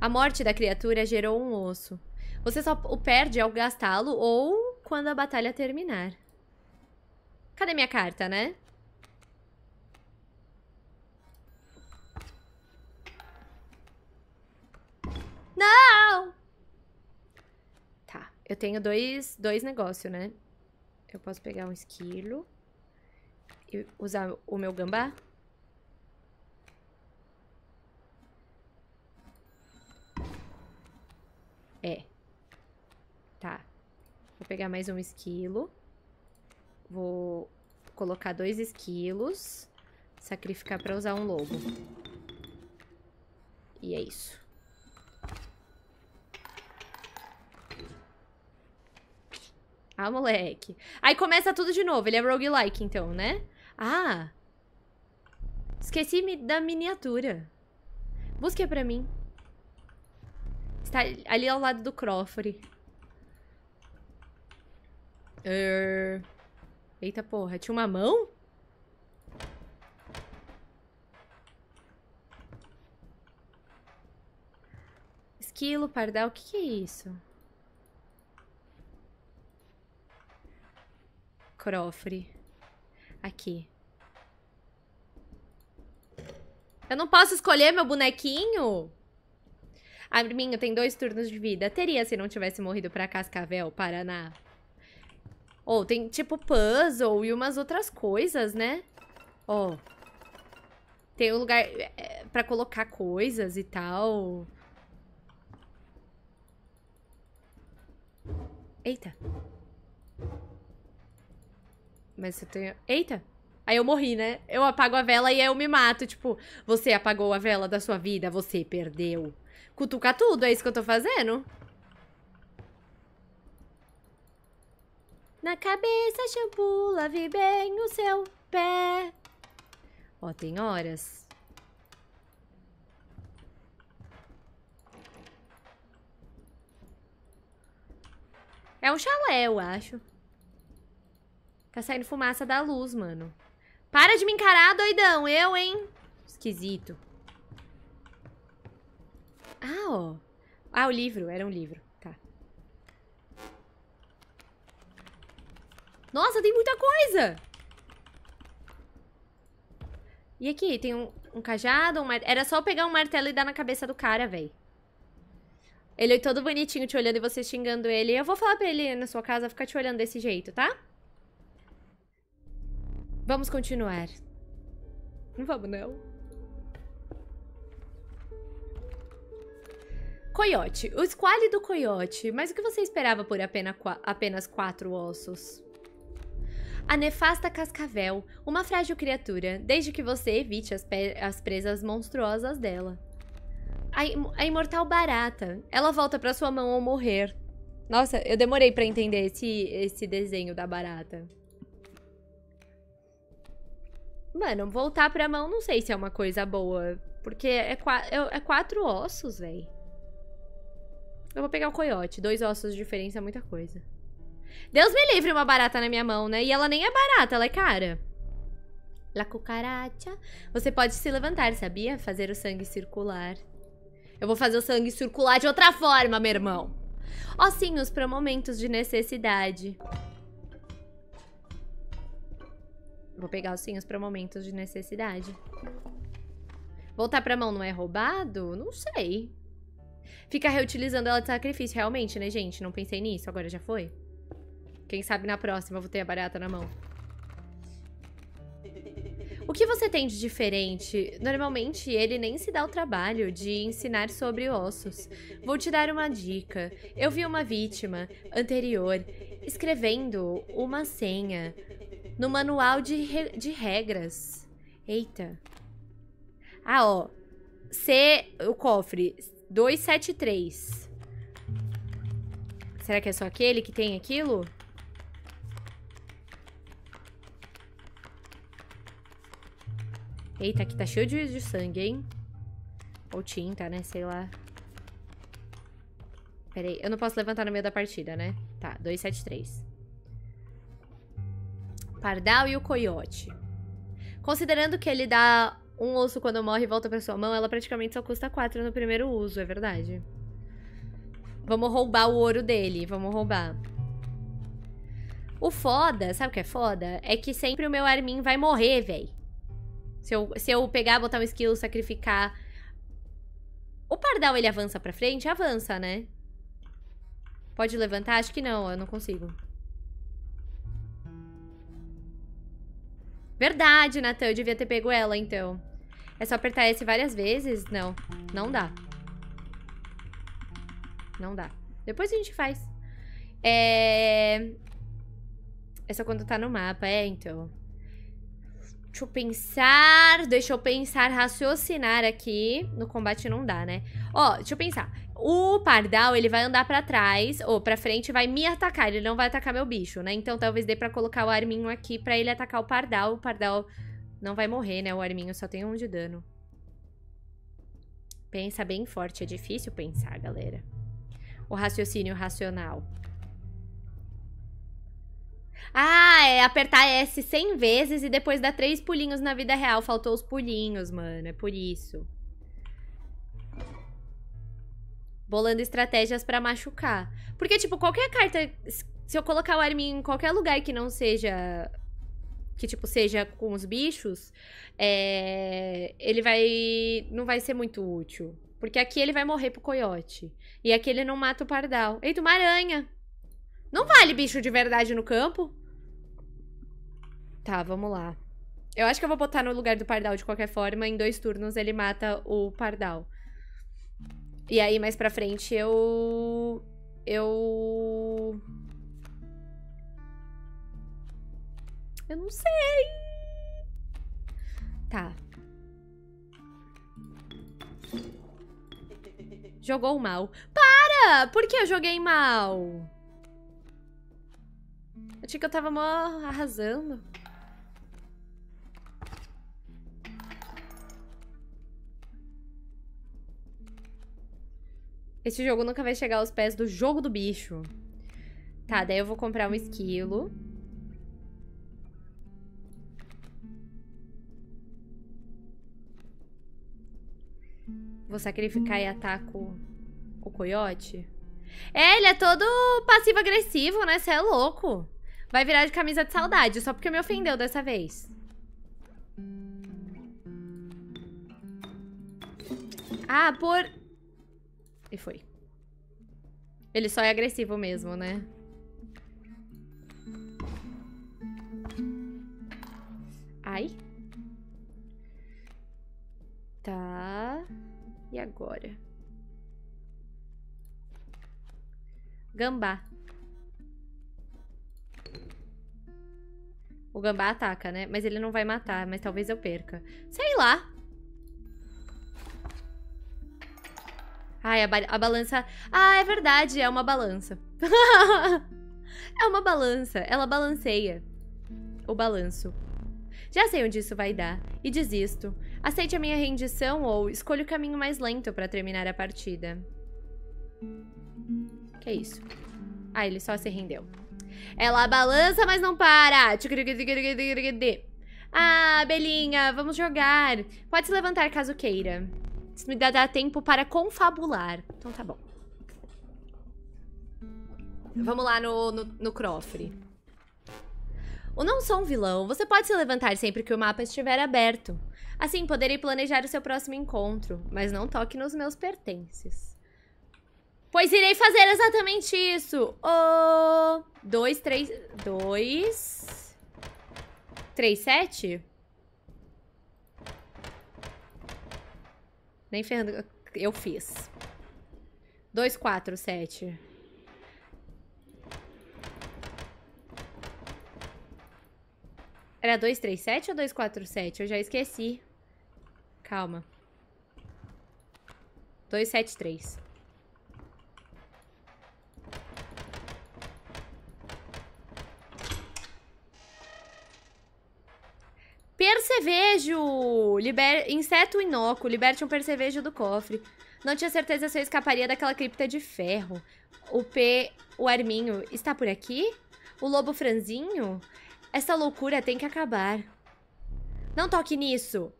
A morte da criatura gerou 1 osso. Você só o perde ao gastá-lo ou quando a batalha terminar. Cadê minha carta, né? Não! Tá, eu tenho dois negócios, né? Eu posso pegar um esquilo e usar o meu gambá. É. Tá. Vou pegar mais um esquilo. Vou colocar 2 esquilos. Sacrificar pra usar um lobo. E é isso. Ah, moleque. Aí começa tudo de novo. Ele é roguelike, então, né? Ah! Esqueci-me da miniatura. Busque pra mim. Está ali ao lado do Crawford. Eita porra, tinha uma mão? Esquilo, pardal, o que é isso? Crawford. Aqui. Eu não posso escolher meu bonequinho? Arminho tem 2 turnos de vida. Teria se não tivesse morrido pra Cascavel, Paraná. Ou tem tipo puzzle e umas outras coisas, né? Ó. Tem um lugar pra colocar coisas e tal. Eita. Mas eu tenho... Eita. Aí eu morri, né? Eu apago a vela e aí eu me mato. Tipo, você apagou a vela da sua vida, você perdeu. Cutucar tudo, é isso que eu tô fazendo? Na cabeça, shampoo, lave bem o seu pé. Ó, tem horas. É um chalé, eu acho. Tá saindo fumaça da luz, mano. Para de me encarar, doidão. Eu, hein? Esquisito. Ah, ó. Ah, o livro. Era um livro. Tá. Nossa, tem muita coisa! E aqui, tem um cajado, um martelo. Era só pegar um martelo e dar na cabeça do cara, velho. Ele é todo bonitinho te olhando e você xingando ele. Eu vou falar pra ele na sua casa ficar te olhando desse jeito, tá? Vamos continuar. Não vamos, não. Coiote. O esquale do coiote. Mas o que você esperava por apenas 4 ossos? A nefasta cascavel. Uma frágil criatura, desde que você evite as presas monstruosas dela. A imortal barata. Ela volta pra sua mão ao morrer. Nossa, eu demorei pra entender esse desenho da barata. Mano, voltar pra mão não sei se é uma coisa boa. Porque é 4 ossos, véi. Eu vou pegar o coiote. 2 ossos de diferença é muita coisa. Deus me livre uma barata na minha mão, né? E ela nem é barata, ela é cara. La cucaracha. Você pode se levantar, sabia? Fazer o sangue circular. Eu vou fazer o sangue circular de outra forma, meu irmão. Ossinhos para momentos de necessidade. Vou pegar os sinos para momentos de necessidade. Voltar pra mão não é roubado? Não sei. Ficar reutilizando ela de sacrifício, realmente, né, gente? Não pensei nisso, agora já foi. Quem sabe na próxima eu vou ter a barata na mão. O que você tem de diferente? Normalmente, ele nem se dá o trabalho de ensinar sobre ossos. Vou te dar uma dica. Eu vi uma vítima anterior escrevendo uma senha no manual de regras. Eita. Ah, ó. O cofre. 273. Será que é só aquele que tem aquilo? Eita, aqui tá cheio de sangue, hein? Ou tinta, né? Sei lá. Pera aí. Eu não posso levantar no meio da partida, né? Tá, 273. Pardal e o coiote. Considerando que ele dá um osso quando morre e volta pra sua mão, ela praticamente só custa 4 no primeiro uso, é verdade. Vamos roubar o ouro dele, vamos roubar. O foda, sabe o que é foda? É que sempre o meu Armin vai morrer, véi. Se eu pegar, botar um skill, sacrificar... O pardal, ele avança pra frente? Avança, né? Pode levantar? Acho que não, eu não consigo. Verdade, Natan, eu devia ter pego ela, então. É só apertar S várias vezes? Não, não dá. Não dá. Depois a gente faz. É só quando tá no mapa, é, então... Deixa eu pensar, raciocinar aqui. No combate não dá, né? Ó, deixa eu pensar. O pardal, ele vai andar pra trás, ou pra frente, vai me atacar. Ele não vai atacar meu bicho, né? Então talvez dê pra colocar o arminho aqui pra ele atacar o pardal. O pardal não vai morrer, né? O arminho só tem 1 de dano. Pensa bem forte. É difícil pensar, galera. O raciocínio racional. Ah, é apertar S 100 vezes e depois dar 3 pulinhos na vida real. Faltou os pulinhos, mano. É por isso. Bolando estratégias pra machucar. Porque, tipo, qualquer carta... Se eu colocar o arminho em qualquer lugar que não seja... Que, tipo, seja com os bichos... Ele vai... Não vai ser muito útil. Porque aqui ele vai morrer pro coiote. E aqui ele não mata o pardal. Eita, uma aranha! Não vale bicho de verdade no campo? Tá, vamos lá. Eu acho que eu vou botar no lugar do pardal de qualquer forma. Em 2 turnos ele mata o pardal. E aí mais pra frente eu não sei. Tá. Jogou mal. Para! Por que eu joguei mal? Achei que eu tava mó arrasando. Esse jogo nunca vai chegar aos pés do jogo do bicho. Tá, daí eu vou comprar um esquilo. Vou sacrificar e ataco o coiote. É, ele é todo passivo-agressivo, né? Você é louco. Vai virar de camisa de saudade, só porque me ofendeu dessa vez. Ah, por... E foi. Ele só é agressivo mesmo, né? Ai. Tá. E agora? Gambá. O gambá ataca, né? Mas ele não vai matar, mas talvez eu perca. Sei lá. Ai, a balança... Ah, é verdade, é uma balança. É uma balança. Ela balanceia. O balanço. Já sei onde isso vai dar. E desisto. Aceite a minha rendição ou escolha o caminho mais lento pra terminar a partida. Que isso? Ah, ele só se rendeu. Ela balança, mas não para. Ah, Belinha, vamos jogar. Pode se levantar caso queira. Isso me dá tempo para confabular. Então tá bom. Vamos lá no cofre. O não sou um vilão, você pode se levantar sempre que o mapa estiver aberto. Assim, poderei planejar o seu próximo encontro, mas não toque nos meus pertences. Pois irei fazer exatamente isso. Oh, 2, 3, 2, 3, 7. Nem ferrando, eu fiz. 2, 4, 7. Era 2, 3, 7 ou 2, 4, 7? Eu já esqueci. Calma. 2, 7, 3. Percevejo! Inseto inócuo. Liberte um percevejo do cofre. Não tinha certeza se eu escaparia daquela cripta de ferro. O Arminho está por aqui? O Lobo Franzinho? Essa loucura tem que acabar. Não toque nisso.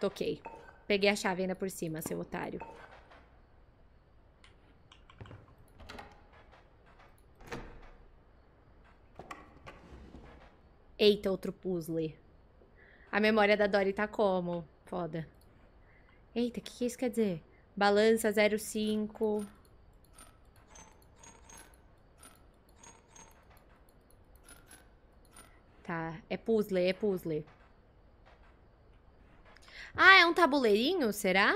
Toquei. Peguei a chave ainda por cima, seu otário. Eita, outro puzzle. A memória da Dory tá como? Foda. Eita, o que isso quer dizer? Balança 05... Tá, é puzzle, é puzzle. Ah, é um tabuleirinho, será?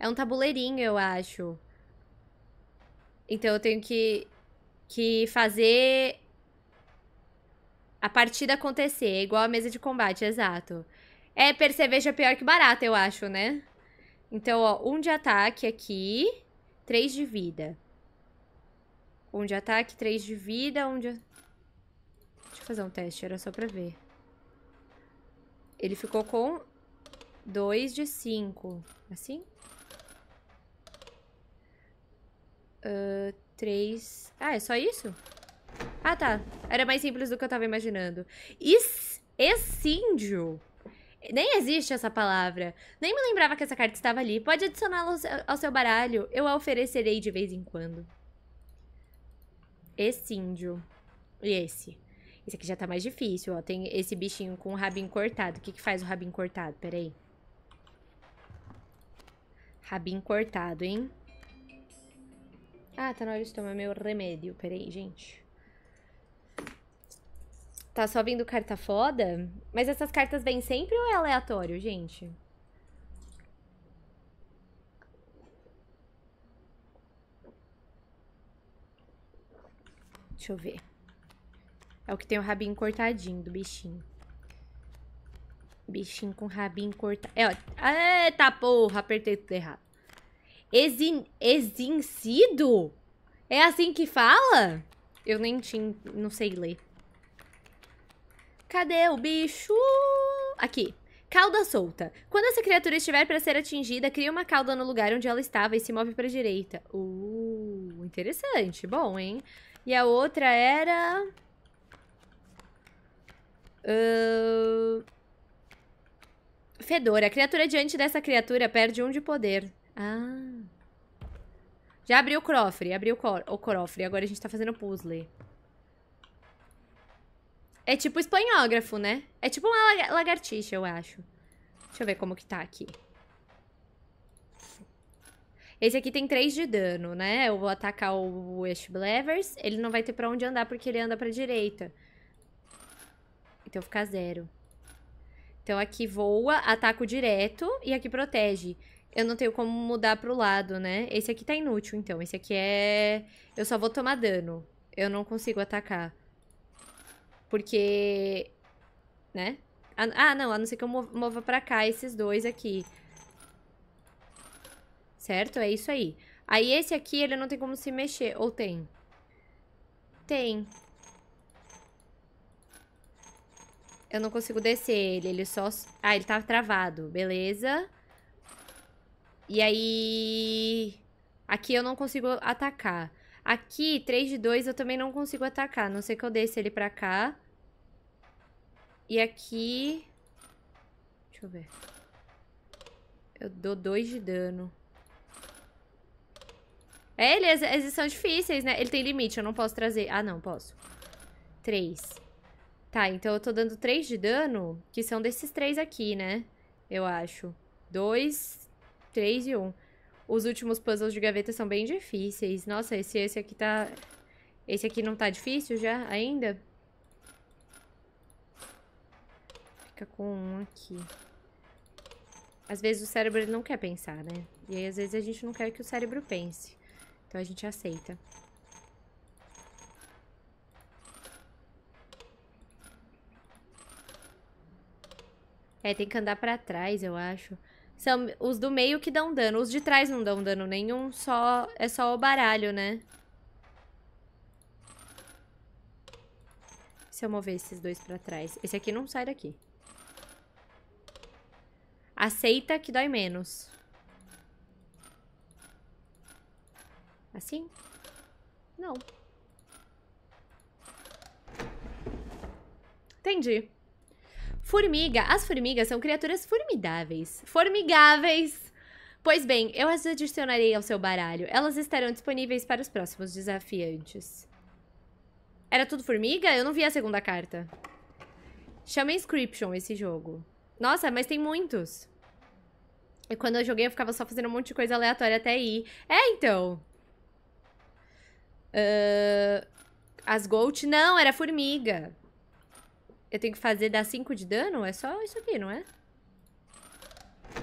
É um tabuleirinho, eu acho. Então eu tenho que fazer a partida acontecer, igual a mesa de combate, exato. É, percevejo é pior que barata, eu acho, né? Então, ó, 1 de ataque aqui, 3 de vida. 1 de ataque, 3 de vida, 1 de... Deixa eu fazer um teste, era só pra ver. Ele ficou com 2 de 5. Assim? 3... Ah, é só isso? Ah, tá. Era mais simples do que eu tava imaginando. Excíndio. Nem existe essa palavra. Nem me lembrava que essa carta estava ali. Pode adicioná-la ao seu baralho. Eu a oferecerei de vez em quando. Excíndio. E esse? Esse aqui já tá mais difícil, ó. Tem esse bichinho com o rabinho cortado. O que que faz o rabinho cortado? Pera aí. Rabinho cortado, hein? Ah, tá na hora de tomar meu remédio. Pera aí, gente. Tá só vindo carta foda? Mas essas cartas vêm sempre ou é aleatório, gente? Deixa eu ver. É o que tem o rabinho cortadinho do bichinho. Bichinho com rabinho cortado. É, ó. Eita porra, apertei tudo errado. Exincido? É assim que fala? Eu nem tinha, não sei ler. Cadê o bicho? Aqui. Cauda solta. Quando essa criatura estiver para ser atingida, cria uma cauda no lugar onde ela estava e se move para a direita. Interessante. Bom, hein? E a outra era... Fedora. A criatura diante dessa criatura perde 1 de poder. Ah. Já abriu o cofre. Abriu o cofre. Agora a gente tá fazendo o puzzle. É tipo espanhógrafo, né? É tipo uma lagartixa, eu acho. Deixa eu ver como que tá aqui. Esse aqui tem 3 de dano, né? Eu vou atacar o Ashblevers. Ele não vai ter pra onde andar porque ele anda pra direita. Então fica 0. Então aqui voa, ataco direto e aqui protege. Eu não tenho como mudar pro lado, né? Esse aqui tá inútil, então. Esse aqui é... Eu só vou tomar dano. Eu não consigo atacar. Porque... Né? Ah, não. A não ser que eu mova pra cá esses 2 aqui. Certo? É isso aí. Aí esse aqui, ele não tem como se mexer. Ou tem? Tem. Eu não consigo descer ele. Ele só... Ah, ele tá travado. Beleza. E aí... Aqui eu não consigo atacar. Aqui, 3 de 2, eu também não consigo atacar. A não ser que eu desça ele pra cá. E aqui... Deixa eu ver. Eu dou 2 de dano. É, eles são difíceis, né? Ele tem limite, eu não posso trazer... Ah, não, posso. 3. Tá, então eu tô dando 3 de dano, que são desses 3 aqui, né? Eu acho. 2, 3 e 1. Os últimos puzzles de gaveta são bem difíceis. Nossa, esse aqui tá... Esse aqui não tá difícil já, ainda? Fica com um aqui. Às vezes o cérebro ele não quer pensar, né? E aí às vezes a gente não quer que o cérebro pense. Então a gente aceita. É, tem que andar pra trás, eu acho. São os do meio que dão dano. Os de trás não dão dano nenhum, só... É só o baralho, né? Se eu mover esses dois pra trás. Esse aqui não sai daqui. Aceita que dói menos. Assim? Não. Entendi. Formiga. As formigas são criaturas formidáveis. Formigáveis! Pois bem, eu as adicionarei ao seu baralho. Elas estarão disponíveis para os próximos desafiantes. Era tudo formiga? Eu não vi a segunda carta. Chama Inscryption esse jogo. Nossa, mas tem muitos. E quando eu joguei, eu ficava só fazendo um monte de coisa aleatória até ir. É, então. As Gold... Não, era formiga. Eu tenho que fazer dar 5 de dano? É só isso aqui, não é?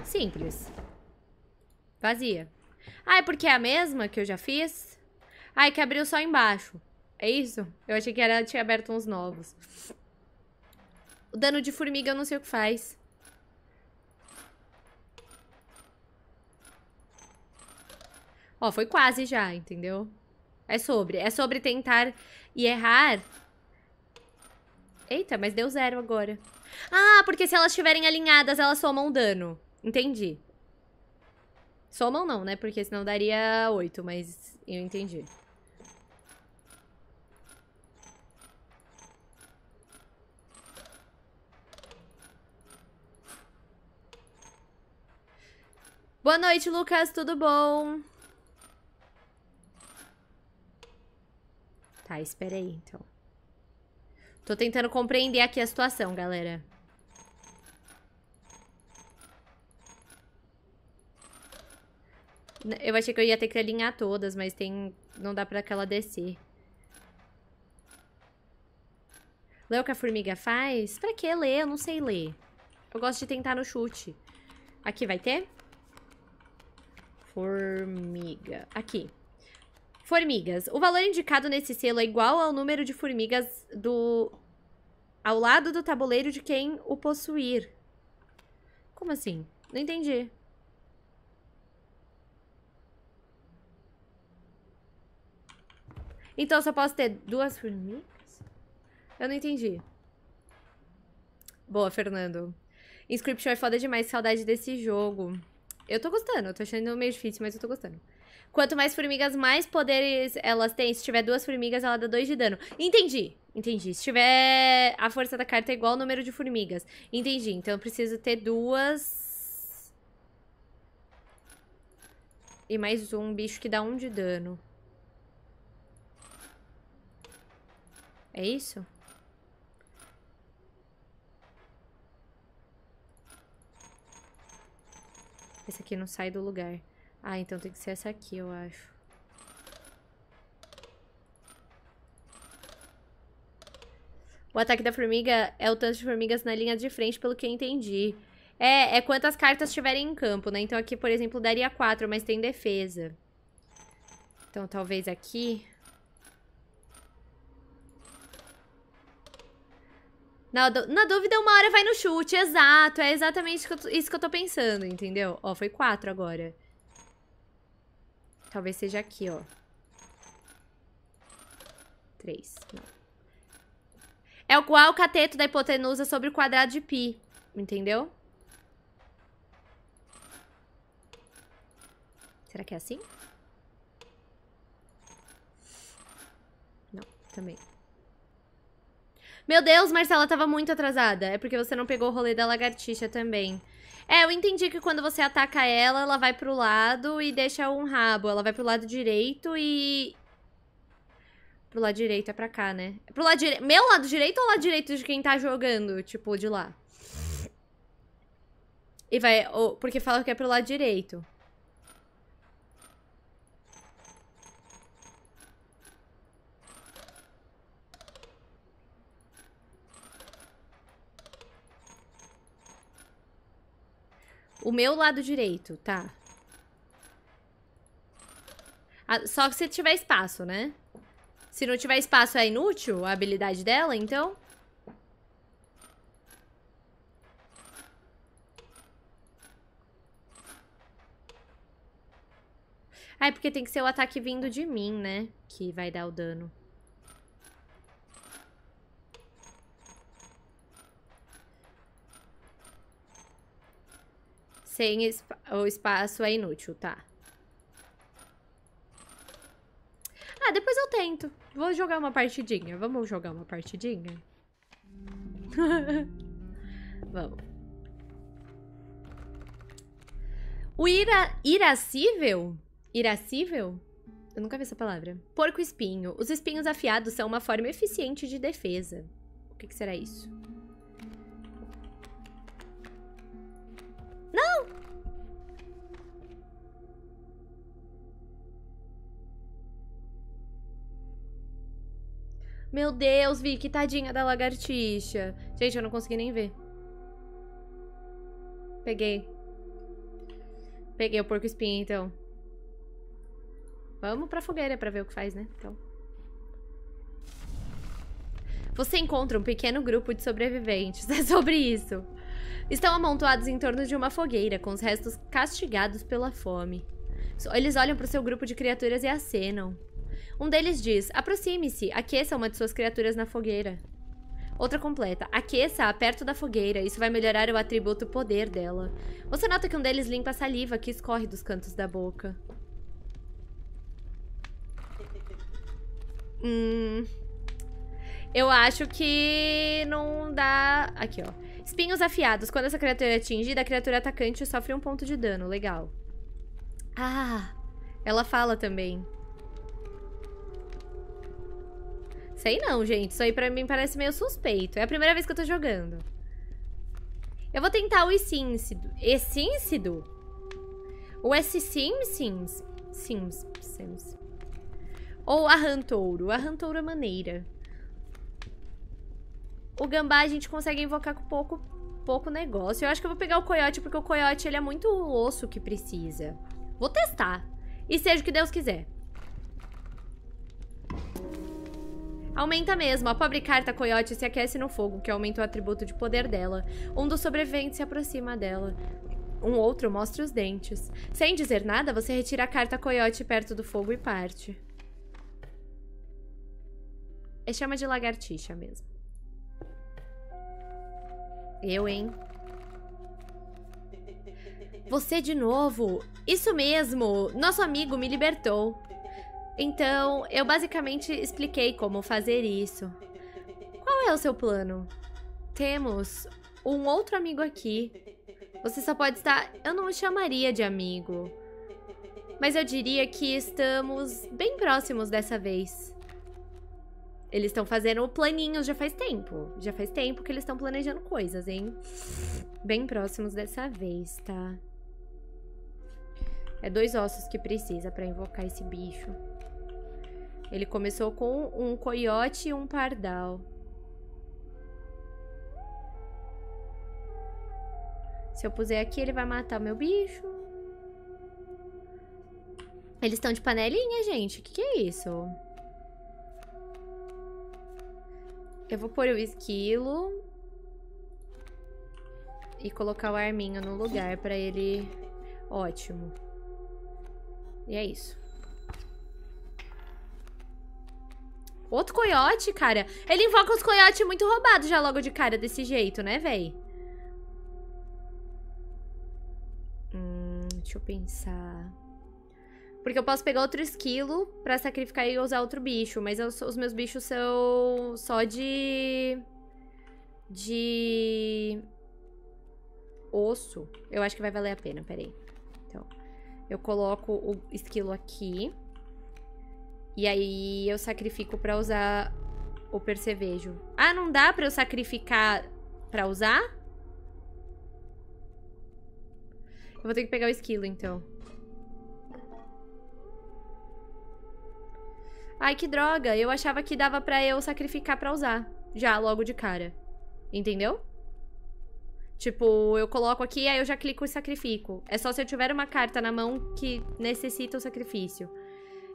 Simples. Vazia. Ah, é porque é a mesma que eu já fiz? Ah, é que abriu só embaixo. É isso? Eu achei que era, tinha aberto uns novos. O dano de formiga eu não sei o que faz. Ó, foi quase já, entendeu? É sobre tentar e errar. Eita, mas deu 0 agora. Ah, porque se elas estiverem alinhadas, elas somam dano. Entendi. Somam não, né? Porque senão daria 8, mas eu entendi. Boa noite, Lucas. Tudo bom? Tá, espera aí, então. Tô tentando compreender aqui a situação, galera. Eu achei que eu ia ter que alinhar todas, mas tem... não dá pra aquela descer. Lê o que a formiga faz? Pra que ler? Eu não sei ler. Eu gosto de tentar no chute. Aqui vai ter... Formiga. Aqui. Formigas. O valor indicado nesse selo é igual ao número de formigas ao lado do tabuleiro de quem o possuir. Como assim? Não entendi. Então eu só posso ter 2 formigas? Eu não entendi. Boa, Fernando. Inscryption é foda demais. Saudade desse jogo. Eu tô gostando, eu tô achando meio difícil, mas eu tô gostando. Quanto mais formigas, mais poderes elas têm. Se tiver 2 formigas, ela dá 2 de dano. Entendi, entendi. Se tiver a força da carta é igual ao número de formigas. Entendi, então eu preciso ter 2. E mais um bicho que dá 1 de dano. É isso? Esse aqui não sai do lugar. Ah, então tem que ser essa aqui, eu acho. O ataque da formiga é o tanto de formigas na linha de frente, pelo que eu entendi. É quantas cartas tiverem em campo, né? Então aqui, por exemplo, daria 4, mas tem defesa. Então talvez aqui... Na dúvida, uma hora vai no chute, exato. É exatamente isso que eu tô pensando, entendeu? Ó, foi 4 agora. Talvez seja aqui, ó. 3, não. É igual o cateto da hipotenusa sobre o quadrado de π, entendeu? Será que é assim? Não, também. Meu Deus, Marcela, tava muito atrasada. É porque você não pegou o rolê da lagartixa também. É, eu entendi que quando você ataca ela, ela vai pro lado e deixa um rabo. Ela vai pro lado direito e... Pro lado direito é pra cá, né? Pro lado direito... Meu lado direito ou o lado direito de quem tá jogando? Tipo, de lá. E vai... Oh, porque fala que é pro lado direito. O meu lado direito, tá. Ah, só que se tiver espaço, né? Se não tiver espaço, é inútil a habilidade dela, então? Ah, é porque tem que ser o ataque vindo de mim, né? Que vai dar o dano. Sem o espaço é inútil, tá. Ah, depois eu tento. Vou jogar uma partidinha. Vamos jogar uma partidinha? Vamos. O irascível? Irascível? Eu nunca vi essa palavra. Porco espinho. Os espinhos afiados são uma forma eficiente de defesa. O que, que será isso? Não! Meu Deus, Vicky, tadinha da lagartixa. Gente, eu não consegui nem ver. Peguei. Peguei o porco espinho, então. Vamos pra fogueira pra ver o que faz, né? Então. Você encontra um pequeno grupo de sobreviventes. É sobre isso. Estão amontoados em torno de uma fogueira, com os restos castigados pela fome. Eles olham para o seu grupo de criaturas e acenam. Um deles diz, aproxime-se, aqueça uma de suas criaturas na fogueira. Outra completa, aqueça-a perto da fogueira, isso vai melhorar o atributo poder dela. Você nota que um deles limpa a saliva que escorre dos cantos da boca. Eu acho que não dá... Aqui, ó. Espinhos afiados. Quando essa criatura é atingida, a criatura atacante sofre 1 ponto de dano. Legal. Ah, ela fala também. Sei não, gente. Isso aí pra mim parece meio suspeito. É a primeira vez que eu tô jogando. Eu vou tentar o Insíncido. Insíncido? Ou Sims. Ou Arrantouro. Arrantouro é maneira. O gambá a gente consegue invocar com pouco negócio. Eu acho que eu vou pegar o coiote, porque o coiote ele é muito o osso que precisa. Vou testar. E seja o que Deus quiser. Aumenta mesmo. A pobre carta coiote se aquece no fogo, que aumenta o atributo de poder dela. Um dos sobreviventes se aproxima dela. Um outro mostra os dentes. Sem dizer nada, você retira a carta coiote perto do fogo e parte. É chama de lagartixa mesmo. Eu, hein? Você de novo? Isso mesmo! Nosso amigo me libertou. Então, eu basicamente expliquei como fazer isso. Qual é o seu plano? Temos um outro amigo aqui. Você só pode estar... Eu não o chamaria de amigo. Mas eu diria que estamos bem próximos dessa vez. Eles estão fazendo planinhos já faz tempo. Já faz tempo que eles estão planejando coisas, hein? Bem próximos dessa vez, tá? É 2 ossos que precisa pra invocar esse bicho. Ele começou com um coiote e um pardal. Se eu puser aqui, ele vai matar o meu bicho. Eles estão de panelinha, gente. O que é isso? Eu vou pôr o esquilo e colocar o arminho no lugar pra ele... Ótimo. E é isso. Outro coiote, cara. Ele invoca os coiotes muito roubados já logo de cara desse jeito, né, véi? Deixa eu pensar... Porque eu posso pegar outro esquilo pra sacrificar e usar outro bicho. Mas os meus bichos são só de osso. Eu acho que vai valer a pena, peraí. Então, eu coloco o esquilo aqui. E aí eu sacrifico pra usar o percevejo. Ah, não dá pra eu sacrificar pra usar? Eu vou ter que pegar o esquilo, então. Ai, que droga. Eu achava que dava pra eu sacrificar pra usar. Já, logo de cara. Entendeu? Tipo, eu coloco aqui, aí eu já clico e sacrifico. É só se eu tiver uma carta na mão que necessita o sacrifício.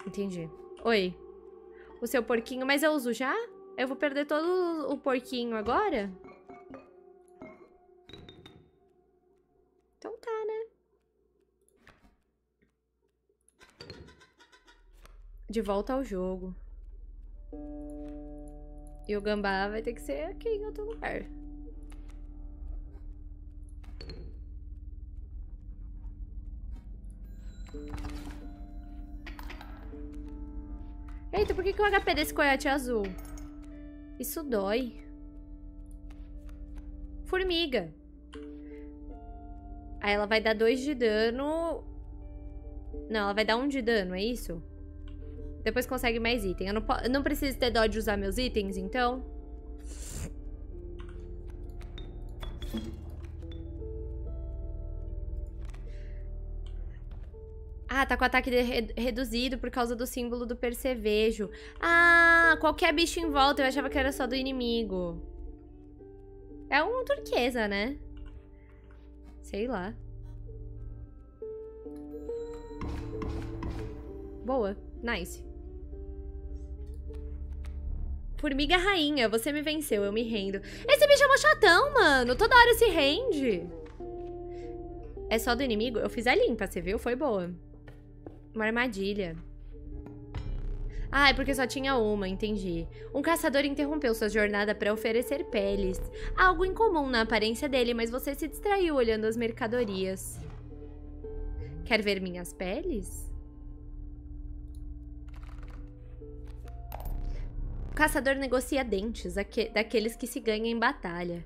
Entendi. Oi. O seu porquinho, mas eu uso já? Eu vou perder todo o porquinho agora? Então tá, né? De volta ao jogo. E o gambá vai ter que ser aqui em outro lugar. Eita, por que o HP desse coiote é azul? Isso dói. Formiga. Aí ela vai dar 2 de dano. Não, ela vai dar 1 de dano, é isso? Depois consegue mais item. Eu não preciso ter dó de usar meus itens, então. Ah, tá com ataque reduzido por causa do símbolo do percevejo. Ah, qualquer bicho em volta. Eu achava que era só do inimigo. É uma turquesa, né? Sei lá. Boa. Nice. Formiga rainha. Você me venceu. Eu me rendo. Esse bicho é um chatão, mano. Toda hora se rende. É só do inimigo? Eu fiz a limpa, você viu? Foi boa. Uma armadilha. Ah, é porque só tinha uma, entendi. Um caçador interrompeu sua jornada para oferecer peles. Algo incomum na aparência dele, mas você se distraiu olhando as mercadorias. Quer ver minhas peles? O caçador negocia dentes, daqueles que se ganha em batalha.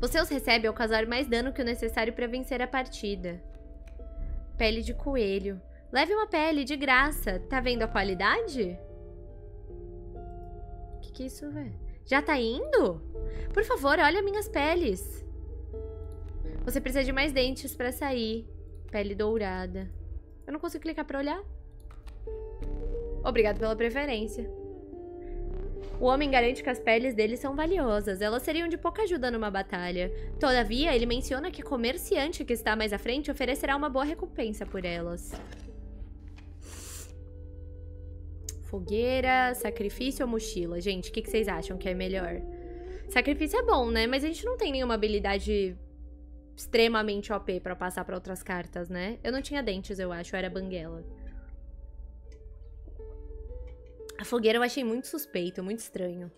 Você os recebe ao causar mais dano que o necessário para vencer a partida. Pele de coelho. Leve uma pele, de graça. Tá vendo a qualidade? Que é isso, velho? Já tá indo? Por favor, olha minhas peles. Você precisa de mais dentes pra sair. Pele dourada. Eu não consigo clicar pra olhar. Obrigado pela preferência. O homem garante que as peles dele são valiosas. Elas seriam de pouca ajuda numa batalha. Todavia, ele menciona que o comerciante que está mais à frente oferecerá uma boa recompensa por elas. Fogueira, sacrifício ou mochila? Gente, o que vocês acham que é melhor? Sacrifício é bom, né? Mas a gente não tem nenhuma habilidade extremamente OP pra passar pra outras cartas, né? Eu não tinha dentes, eu acho. Eu era banguela. A fogueira eu achei muito suspeito, muito estranho.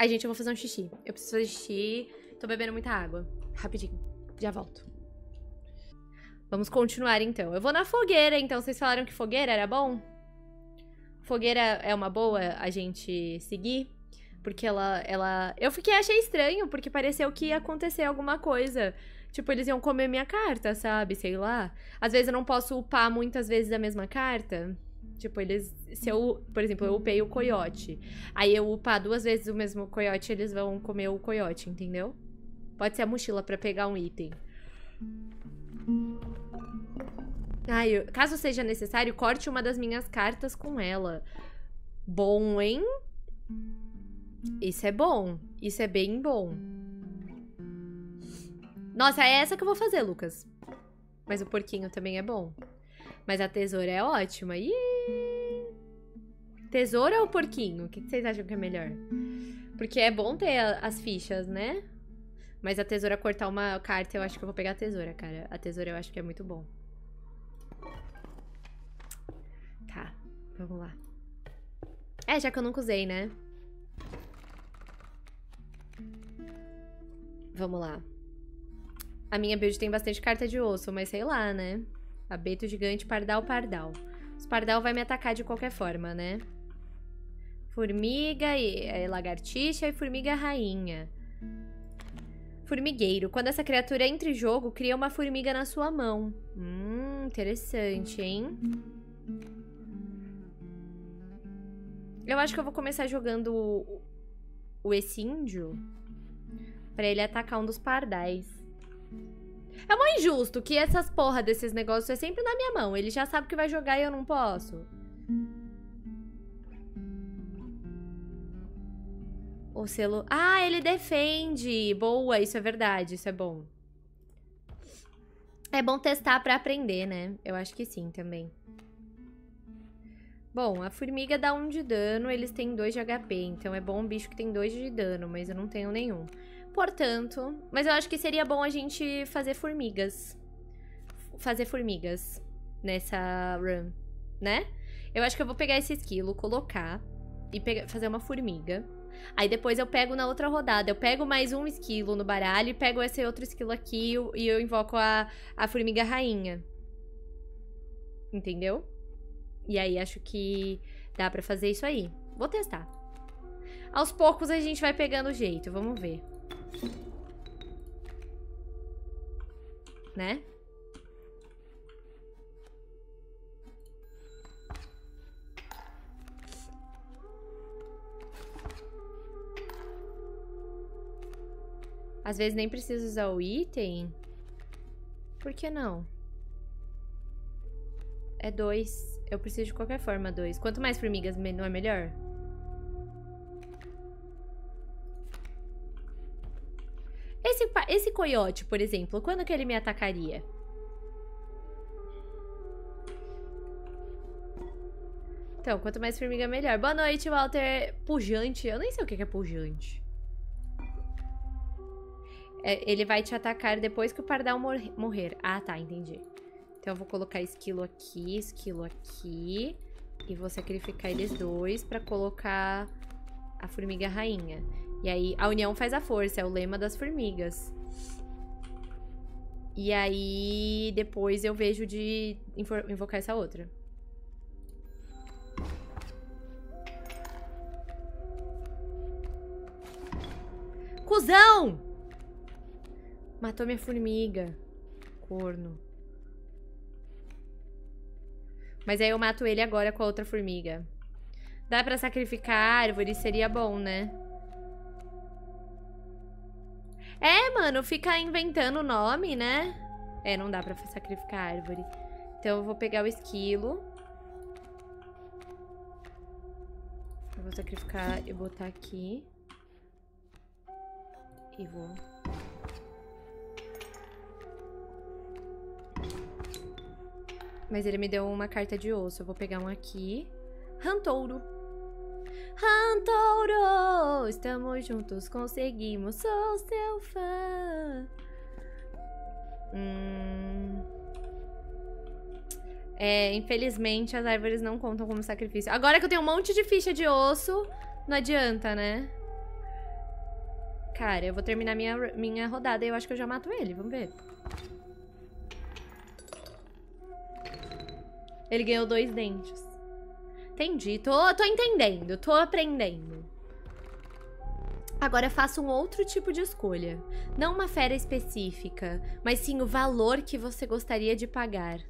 Ai, gente, eu vou fazer um xixi. Eu preciso fazer xixi. Tô bebendo muita água. Rapidinho. Já volto. Vamos continuar, então. Eu vou na fogueira, então. Vocês falaram que fogueira era bom? Fogueira é uma boa a gente seguir. Porque ela... achei estranho, porque pareceu que ia acontecer alguma coisa. Tipo, eles iam comer minha carta, sabe? Sei lá. Às vezes eu não posso upar muitas vezes a mesma carta. Tipo, eles... Se eu, por exemplo, eu upei o coiote. Aí eu upar 2 vezes o mesmo coiote, eles vão comer o coiote, entendeu? Pode ser a mochila pra pegar um item. Ah, caso seja necessário, corte uma das minhas cartas com ela. Bom, hein? Isso é bom. Isso é bem bom. Nossa, é essa que eu vou fazer, Lucas. Mas o porquinho também é bom. Mas a tesoura é ótima. Ih! Tesoura ou porquinho? O que vocês acham que é melhor? Porque é bom ter as fichas, né? Mas a tesoura, cortar uma carta, eu acho que eu vou pegar a tesoura, cara. A tesoura eu acho que é muito bom. Tá, vamos lá. É, já que eu nunca usei, né? Vamos lá. A minha build tem bastante carta de osso, mas sei lá, né? Abeto gigante, pardal, pardal. Os pardal vai me atacar de qualquer forma, né? Formiga, e lagartixa e formiga rainha. Formigueiro. Quando essa criatura entra em jogo, cria uma formiga na sua mão. Interessante, hein? Eu acho que eu vou começar jogando o esse índio pra ele atacar um dos pardais. É mó injusto que essas porra desses negócios é sempre na minha mão. Ele já sabe que vai jogar e eu não posso. O selo... Ah, ele defende! Boa, isso é verdade, isso é bom. É bom testar pra aprender, né? Eu acho que sim, também. Bom, a formiga dá 1 de dano, eles têm 2 de HP. Então é bom um bicho que tem 2 de dano, mas eu não tenho nenhum. Portanto... Mas eu acho que seria bom a gente fazer formigas. Fazer formigas nessa run, né? Eu acho que eu vou pegar esse esquilo, colocar e pegar, fazer uma formiga. Aí depois eu pego na outra rodada. Eu pego mais um esquilo no baralho e pego esse outro esquilo aqui e eu invoco a formiga rainha. Entendeu? E aí acho que dá pra fazer isso aí. Vou testar. Aos poucos a gente vai pegando o jeito. Vamos ver. Né? Às vezes nem preciso usar o item. Por que não? É 2. Eu preciso de qualquer forma 2. Quanto mais formigas, não é melhor? Esse coiote, por exemplo, quando que ele me atacaria? Então, quanto mais formiga, melhor. Boa noite, Walter. Pujante. Eu nem sei o que é pujante. Ele vai te atacar depois que o pardal morrer. Ah, tá, entendi. Então eu vou colocar esquilo aqui. E vou sacrificar eles dois pra colocar a formiga rainha. E aí, a união faz a força, é o lema das formigas. E aí, depois eu vejo de invocar essa outra. Cusão! Matou minha formiga. Corno. Mas aí eu mato ele agora com a outra formiga. Dá pra sacrificar a árvore? Seria bom, né? É, mano, fica inventando o nome, né? É, não dá pra sacrificar a árvore. Então eu vou pegar o esquilo. Eu vou sacrificar e botar aqui. E vou... Mas ele me deu uma carta de osso. Eu vou pegar um aqui. Rantouro. Rantouro! Estamos juntos, conseguimos. Sou seu fã. É, infelizmente, as árvores não contam como sacrifício. Agora que eu tenho um monte de ficha de osso, não adianta, né? Cara, eu vou terminar minha rodada e eu acho que eu já mato ele. Vamos ver. Ele ganhou 2 dentes. Entendi. Tô entendendo. Tô aprendendo. Agora eu faço um outro tipo de escolha. Não uma fera específica, mas sim o valor que você gostaria de pagar.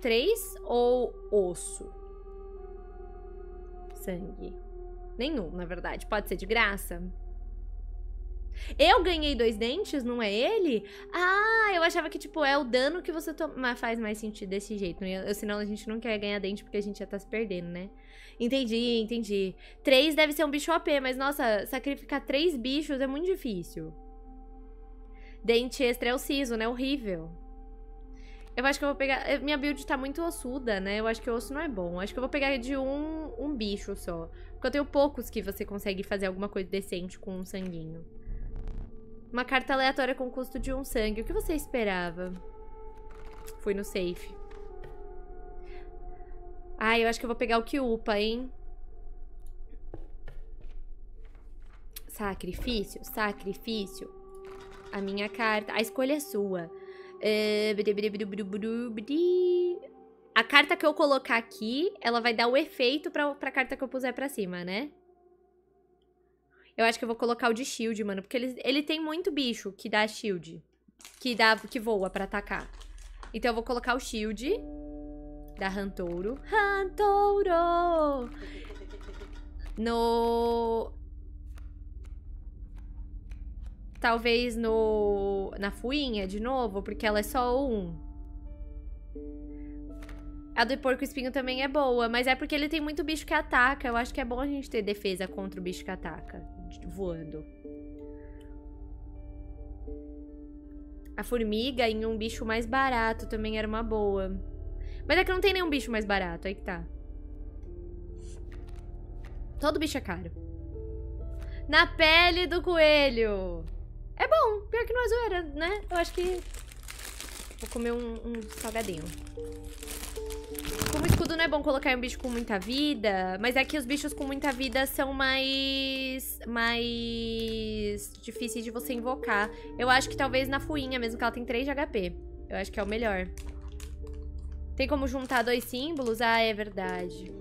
3 ou osso? Sangue. Nenhum, na verdade. Pode ser de graça. Eu ganhei 2 dentes, não é ele? Ah, eu achava que, tipo, é o dano que você toma. Faz mais sentido desse jeito. Senão a gente não quer ganhar dente porque a gente já tá se perdendo, né? Entendi, entendi. 3 deve ser um bicho OP, mas, nossa, sacrificar 3 bichos é muito difícil. Dente extra é o siso, né? Horrível. Eu acho que eu vou pegar... Minha build tá muito ossuda, né? Eu acho que o osso não é bom. Eu acho que eu vou pegar de um bicho só. Porque eu tenho poucos que você consegue fazer alguma coisa decente com um sanguinho. Uma carta aleatória com custo de 1 sangue. O que você esperava? Fui no safe. Ah, eu acho que eu vou pegar o que upa, hein? Sacrifício, sacrifício. A minha carta... A escolha é sua. A carta que eu colocar aqui, ela vai dar o efeito pra carta que eu puser pra cima, né? Eu acho que eu vou colocar o de shield, mano. Porque ele tem muito bicho que dá shield. Que voa pra atacar. Então eu vou colocar o shield. da Rantouro. Rantouro! No... Talvez no... Na fuinha, de novo, porque ela é só um. A do porco espinho também é boa, mas é porque ele tem muito bicho que ataca. Eu acho que é bom a gente ter defesa contra o bicho que ataca, voando. A formiga em um bicho mais barato também era uma boa. Mas é que não tem nenhum bicho mais barato, aí que tá. Todo bicho é caro. Na pele do coelho. É bom, pior que não é zoeira, né? Eu acho que... Vou comer um salgadinho. Como escudo não é bom colocar um bicho com muita vida, mas é que os bichos com muita vida são mais difíceis de você invocar. Eu acho que talvez na fuinha mesmo, que ela tem 3 de HP. Eu acho que é o melhor. Tem como juntar 2 símbolos? Ah, é verdade.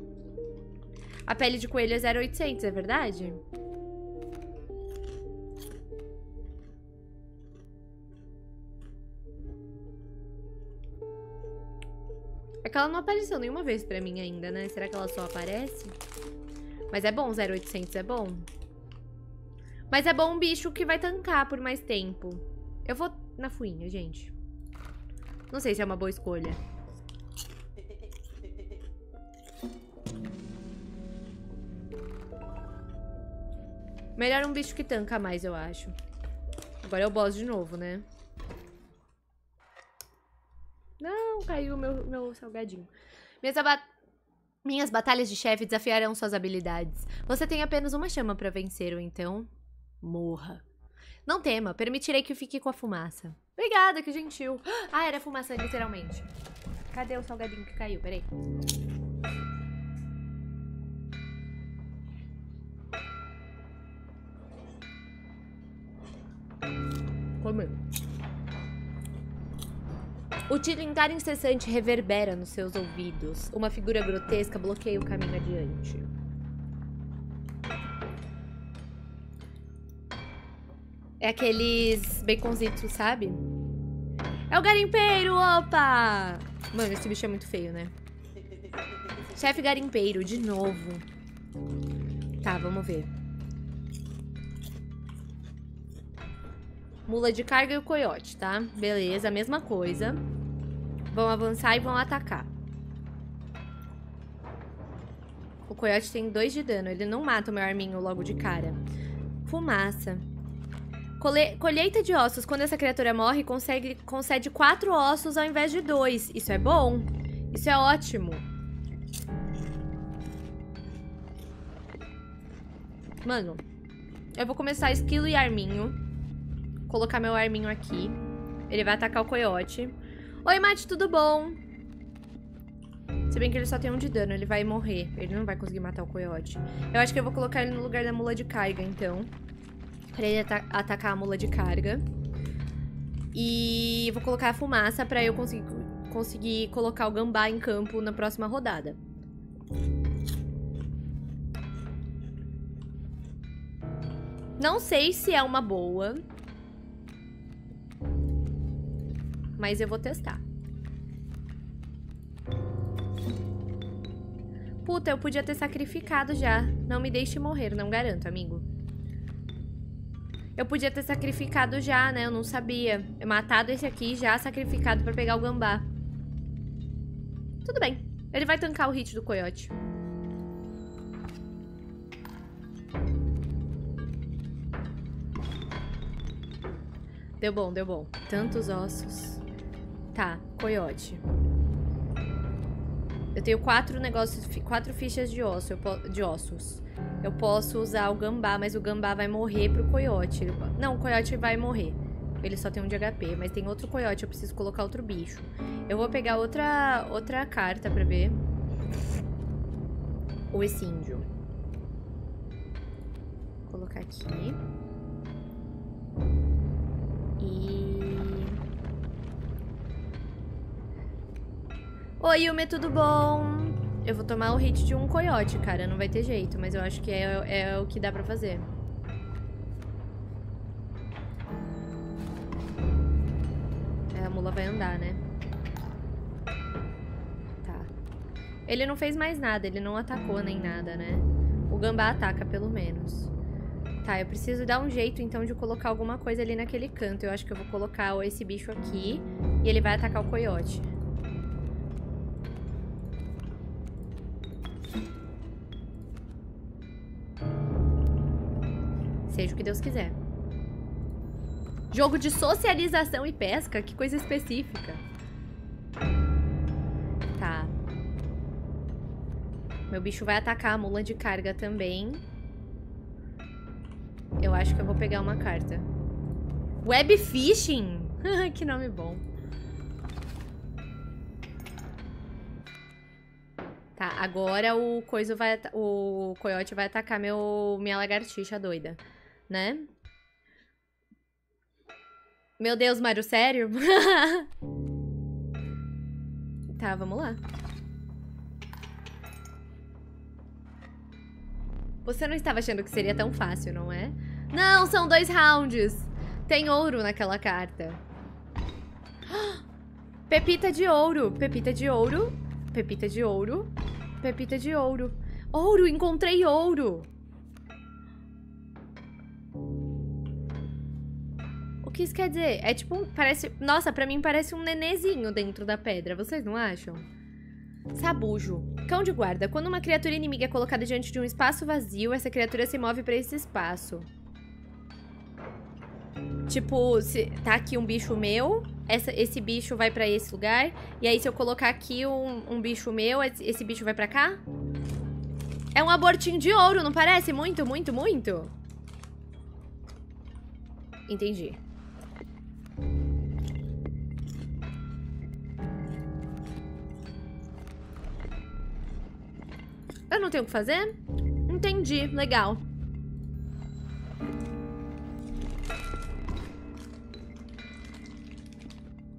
A pele de coelho é 0,800, é verdade? É que ela não apareceu nenhuma vez pra mim ainda, né? Será que ela só aparece? Mas é bom, 0,800 é bom. Mas é bom um bicho que vai tancar por mais tempo. Eu vou na fuinha, gente. Não sei se é uma boa escolha. Melhor um bicho que tanca mais, eu acho. Agora é o boss de novo, né? Não, caiu o meu salgadinho. Minhas batalhas de chefe desafiarão suas habilidades. Você tem apenas uma chama pra vencer, ou então... morra. Não tema, permitirei que fique com a fumaça. Obrigada, que gentil. Ah, era fumaça, literalmente. Cadê o salgadinho que caiu? Peraí. Comeu. O tilintar incessante reverbera nos seus ouvidos. Uma figura grotesca bloqueia o caminho adiante. É aqueles baconzitos, sabe? É o garimpeiro, opa! Mano, esse bicho é muito feio, né? Chefe garimpeiro, de novo. Tá, vamos ver. Mula de carga e o coiote, tá? Beleza, mesma coisa. Vão avançar e vão atacar. O coiote tem 2 de dano. Ele não mata o meu arminho logo de cara. Fumaça. Colheita de ossos. Quando essa criatura morre, concede 4 ossos ao invés de 2. Isso é bom. Isso é ótimo. Mano, eu vou começar esquilo e arminho. Colocar meu arminho aqui. Ele vai atacar o coiote. Oi, mate, tudo bom? Se bem que ele só tem 1 de dano, ele vai morrer. Ele não vai conseguir matar o coiote. Eu acho que eu vou colocar ele no lugar da mula de carga, então. Pra ele atacar a mula de carga. E vou colocar a fumaça pra eu conseguir colocar o gambá em campo na próxima rodada. Não sei se é uma boa, mas eu vou testar. Puta, eu podia ter sacrificado já. Não me deixe morrer, não garanto, amigo. Eu podia ter sacrificado já, né? Eu não sabia. Eu matado esse aqui já, sacrificado pra pegar o gambá. Tudo bem. Ele vai tancar o hit do coiote. Deu bom, deu bom. Tantos ossos... Tá, coiote. Eu tenho 4 negócios, 4 fichas de osso, de ossos. Eu posso usar o gambá, mas o gambá vai morrer pro coiote. Não, o coiote vai morrer. Ele só tem 1 de HP, mas tem outro coiote, eu preciso colocar outro bicho. Eu vou pegar outra carta pra ver. Ou esse índio. Vou colocar aqui. E... Oi, Yume, tudo bom? Eu vou tomar o hit de um coiote, cara. Não vai ter jeito, mas eu acho que é o que dá pra fazer. A mula vai andar, né? Tá. Ele não fez mais nada, ele não atacou nem nada, né? O gambá ataca, pelo menos. Tá, eu preciso dar um jeito, então, de colocar alguma coisa ali naquele canto. Eu acho que eu vou colocar esse bicho aqui e ele vai atacar o coiote. Seja o que Deus quiser. Jogo de socialização e pesca? Que coisa específica. Tá. Meu bicho vai atacar a mula de carga também. Eu acho que eu vou pegar uma carta. Web Fishing? Que nome bom. Tá, agora o coiso vai... O coiote vai atacar minha lagartixa doida, né? Meu Deus, Mário, sério? Tá, vamos lá. Você não estava achando que seria tão fácil, não é? Não, são 2 rounds. Tem ouro naquela carta. Pepita de ouro. Pepita de ouro. Pepita de ouro. Pepita de ouro. Ouro, encontrei ouro. O que isso quer dizer? É tipo, parece... Nossa, pra mim parece um nenezinho dentro da pedra. Vocês não acham? Sabujo. Cão de guarda. Quando uma criatura inimiga é colocada diante de um espaço vazio, essa criatura se move pra esse espaço. Tipo, se tá aqui um bicho meu, esse bicho vai pra esse lugar. E aí se eu colocar aqui um bicho meu, esse bicho vai pra cá? É um abortinho de ouro, não parece? Muito, muito, muito? Entendi. Eu não tenho o que fazer? Entendi, legal.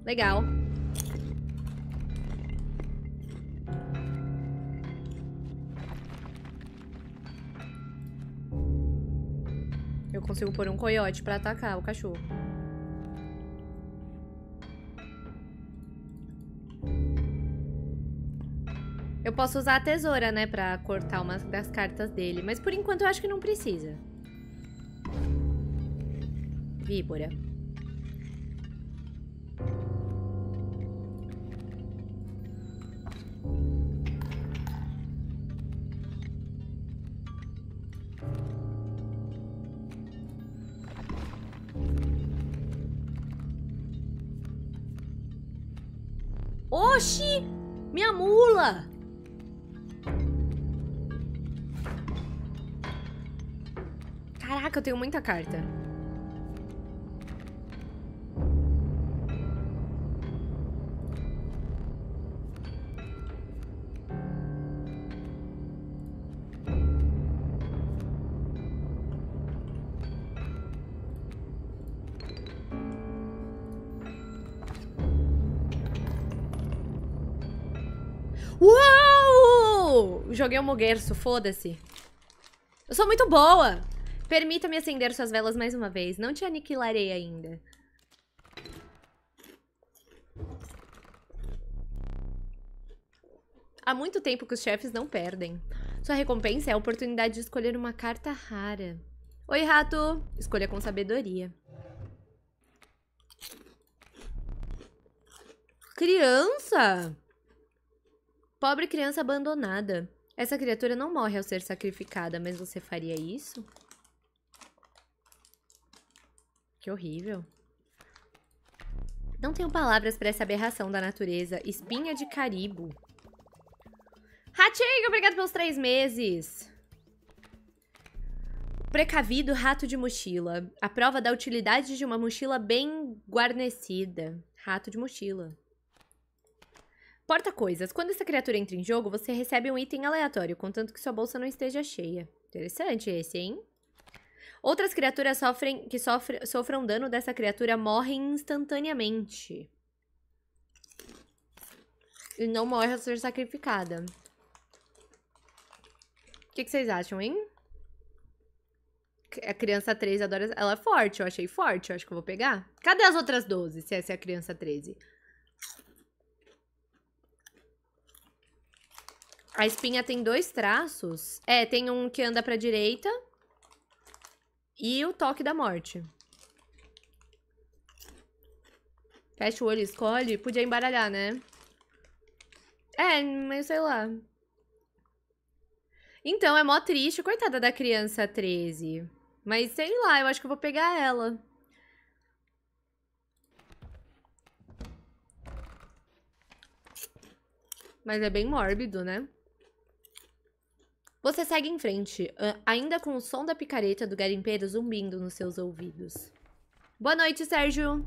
Legal. Eu consigo pôr um coiote pra atacar o cachorro. Eu posso usar a tesoura, né, pra cortar uma das cartas dele. Mas por enquanto eu acho que não precisa. Víbora. Oxi! Minha mula! Caraca, eu tenho muita carta. Uau! Joguei um moguerço, foda-se. Eu sou muito boa! Permita-me acender suas velas mais uma vez. Não te aniquilarei ainda. Há muito tempo que os chefes não perdem. Sua recompensa é a oportunidade de escolher uma carta rara. Oi, rato! Escolha com sabedoria. Criança! Pobre criança abandonada. Essa criatura não morre ao ser sacrificada, mas você faria isso? Que horrível. Não tenho palavras para essa aberração da natureza. Espinha de caribo. Ratinho, obrigado pelos 3 meses. Precavido rato de mochila. A prova da utilidade de uma mochila bem guarnecida. Rato de mochila. Porta-coisas. Quando essa criatura entra em jogo, você recebe um item aleatório, contanto que sua bolsa não esteja cheia. Interessante esse, hein? Outras criaturas que sofram dano dessa criatura morrem instantaneamente. E não morre ao ser sacrificada. O que vocês acham, hein? A criança 13 adora... Ela é forte, eu achei forte, eu acho que eu vou pegar. Cadê as outras 12, se essa é a criança 13? A espinha tem dois traços. É, tem um que anda pra direita. E o toque da morte. Fecha o olho e escolhe. Podia embaralhar, né? É, mas sei lá. Então, é mó triste. Coitada da criança 13. Mas sei lá, eu acho que eu vou pegar ela. Mas é bem mórbido, né? Você segue em frente, ainda com o som da picareta do garimpeiro zumbindo nos seus ouvidos. Boa noite, Sérgio.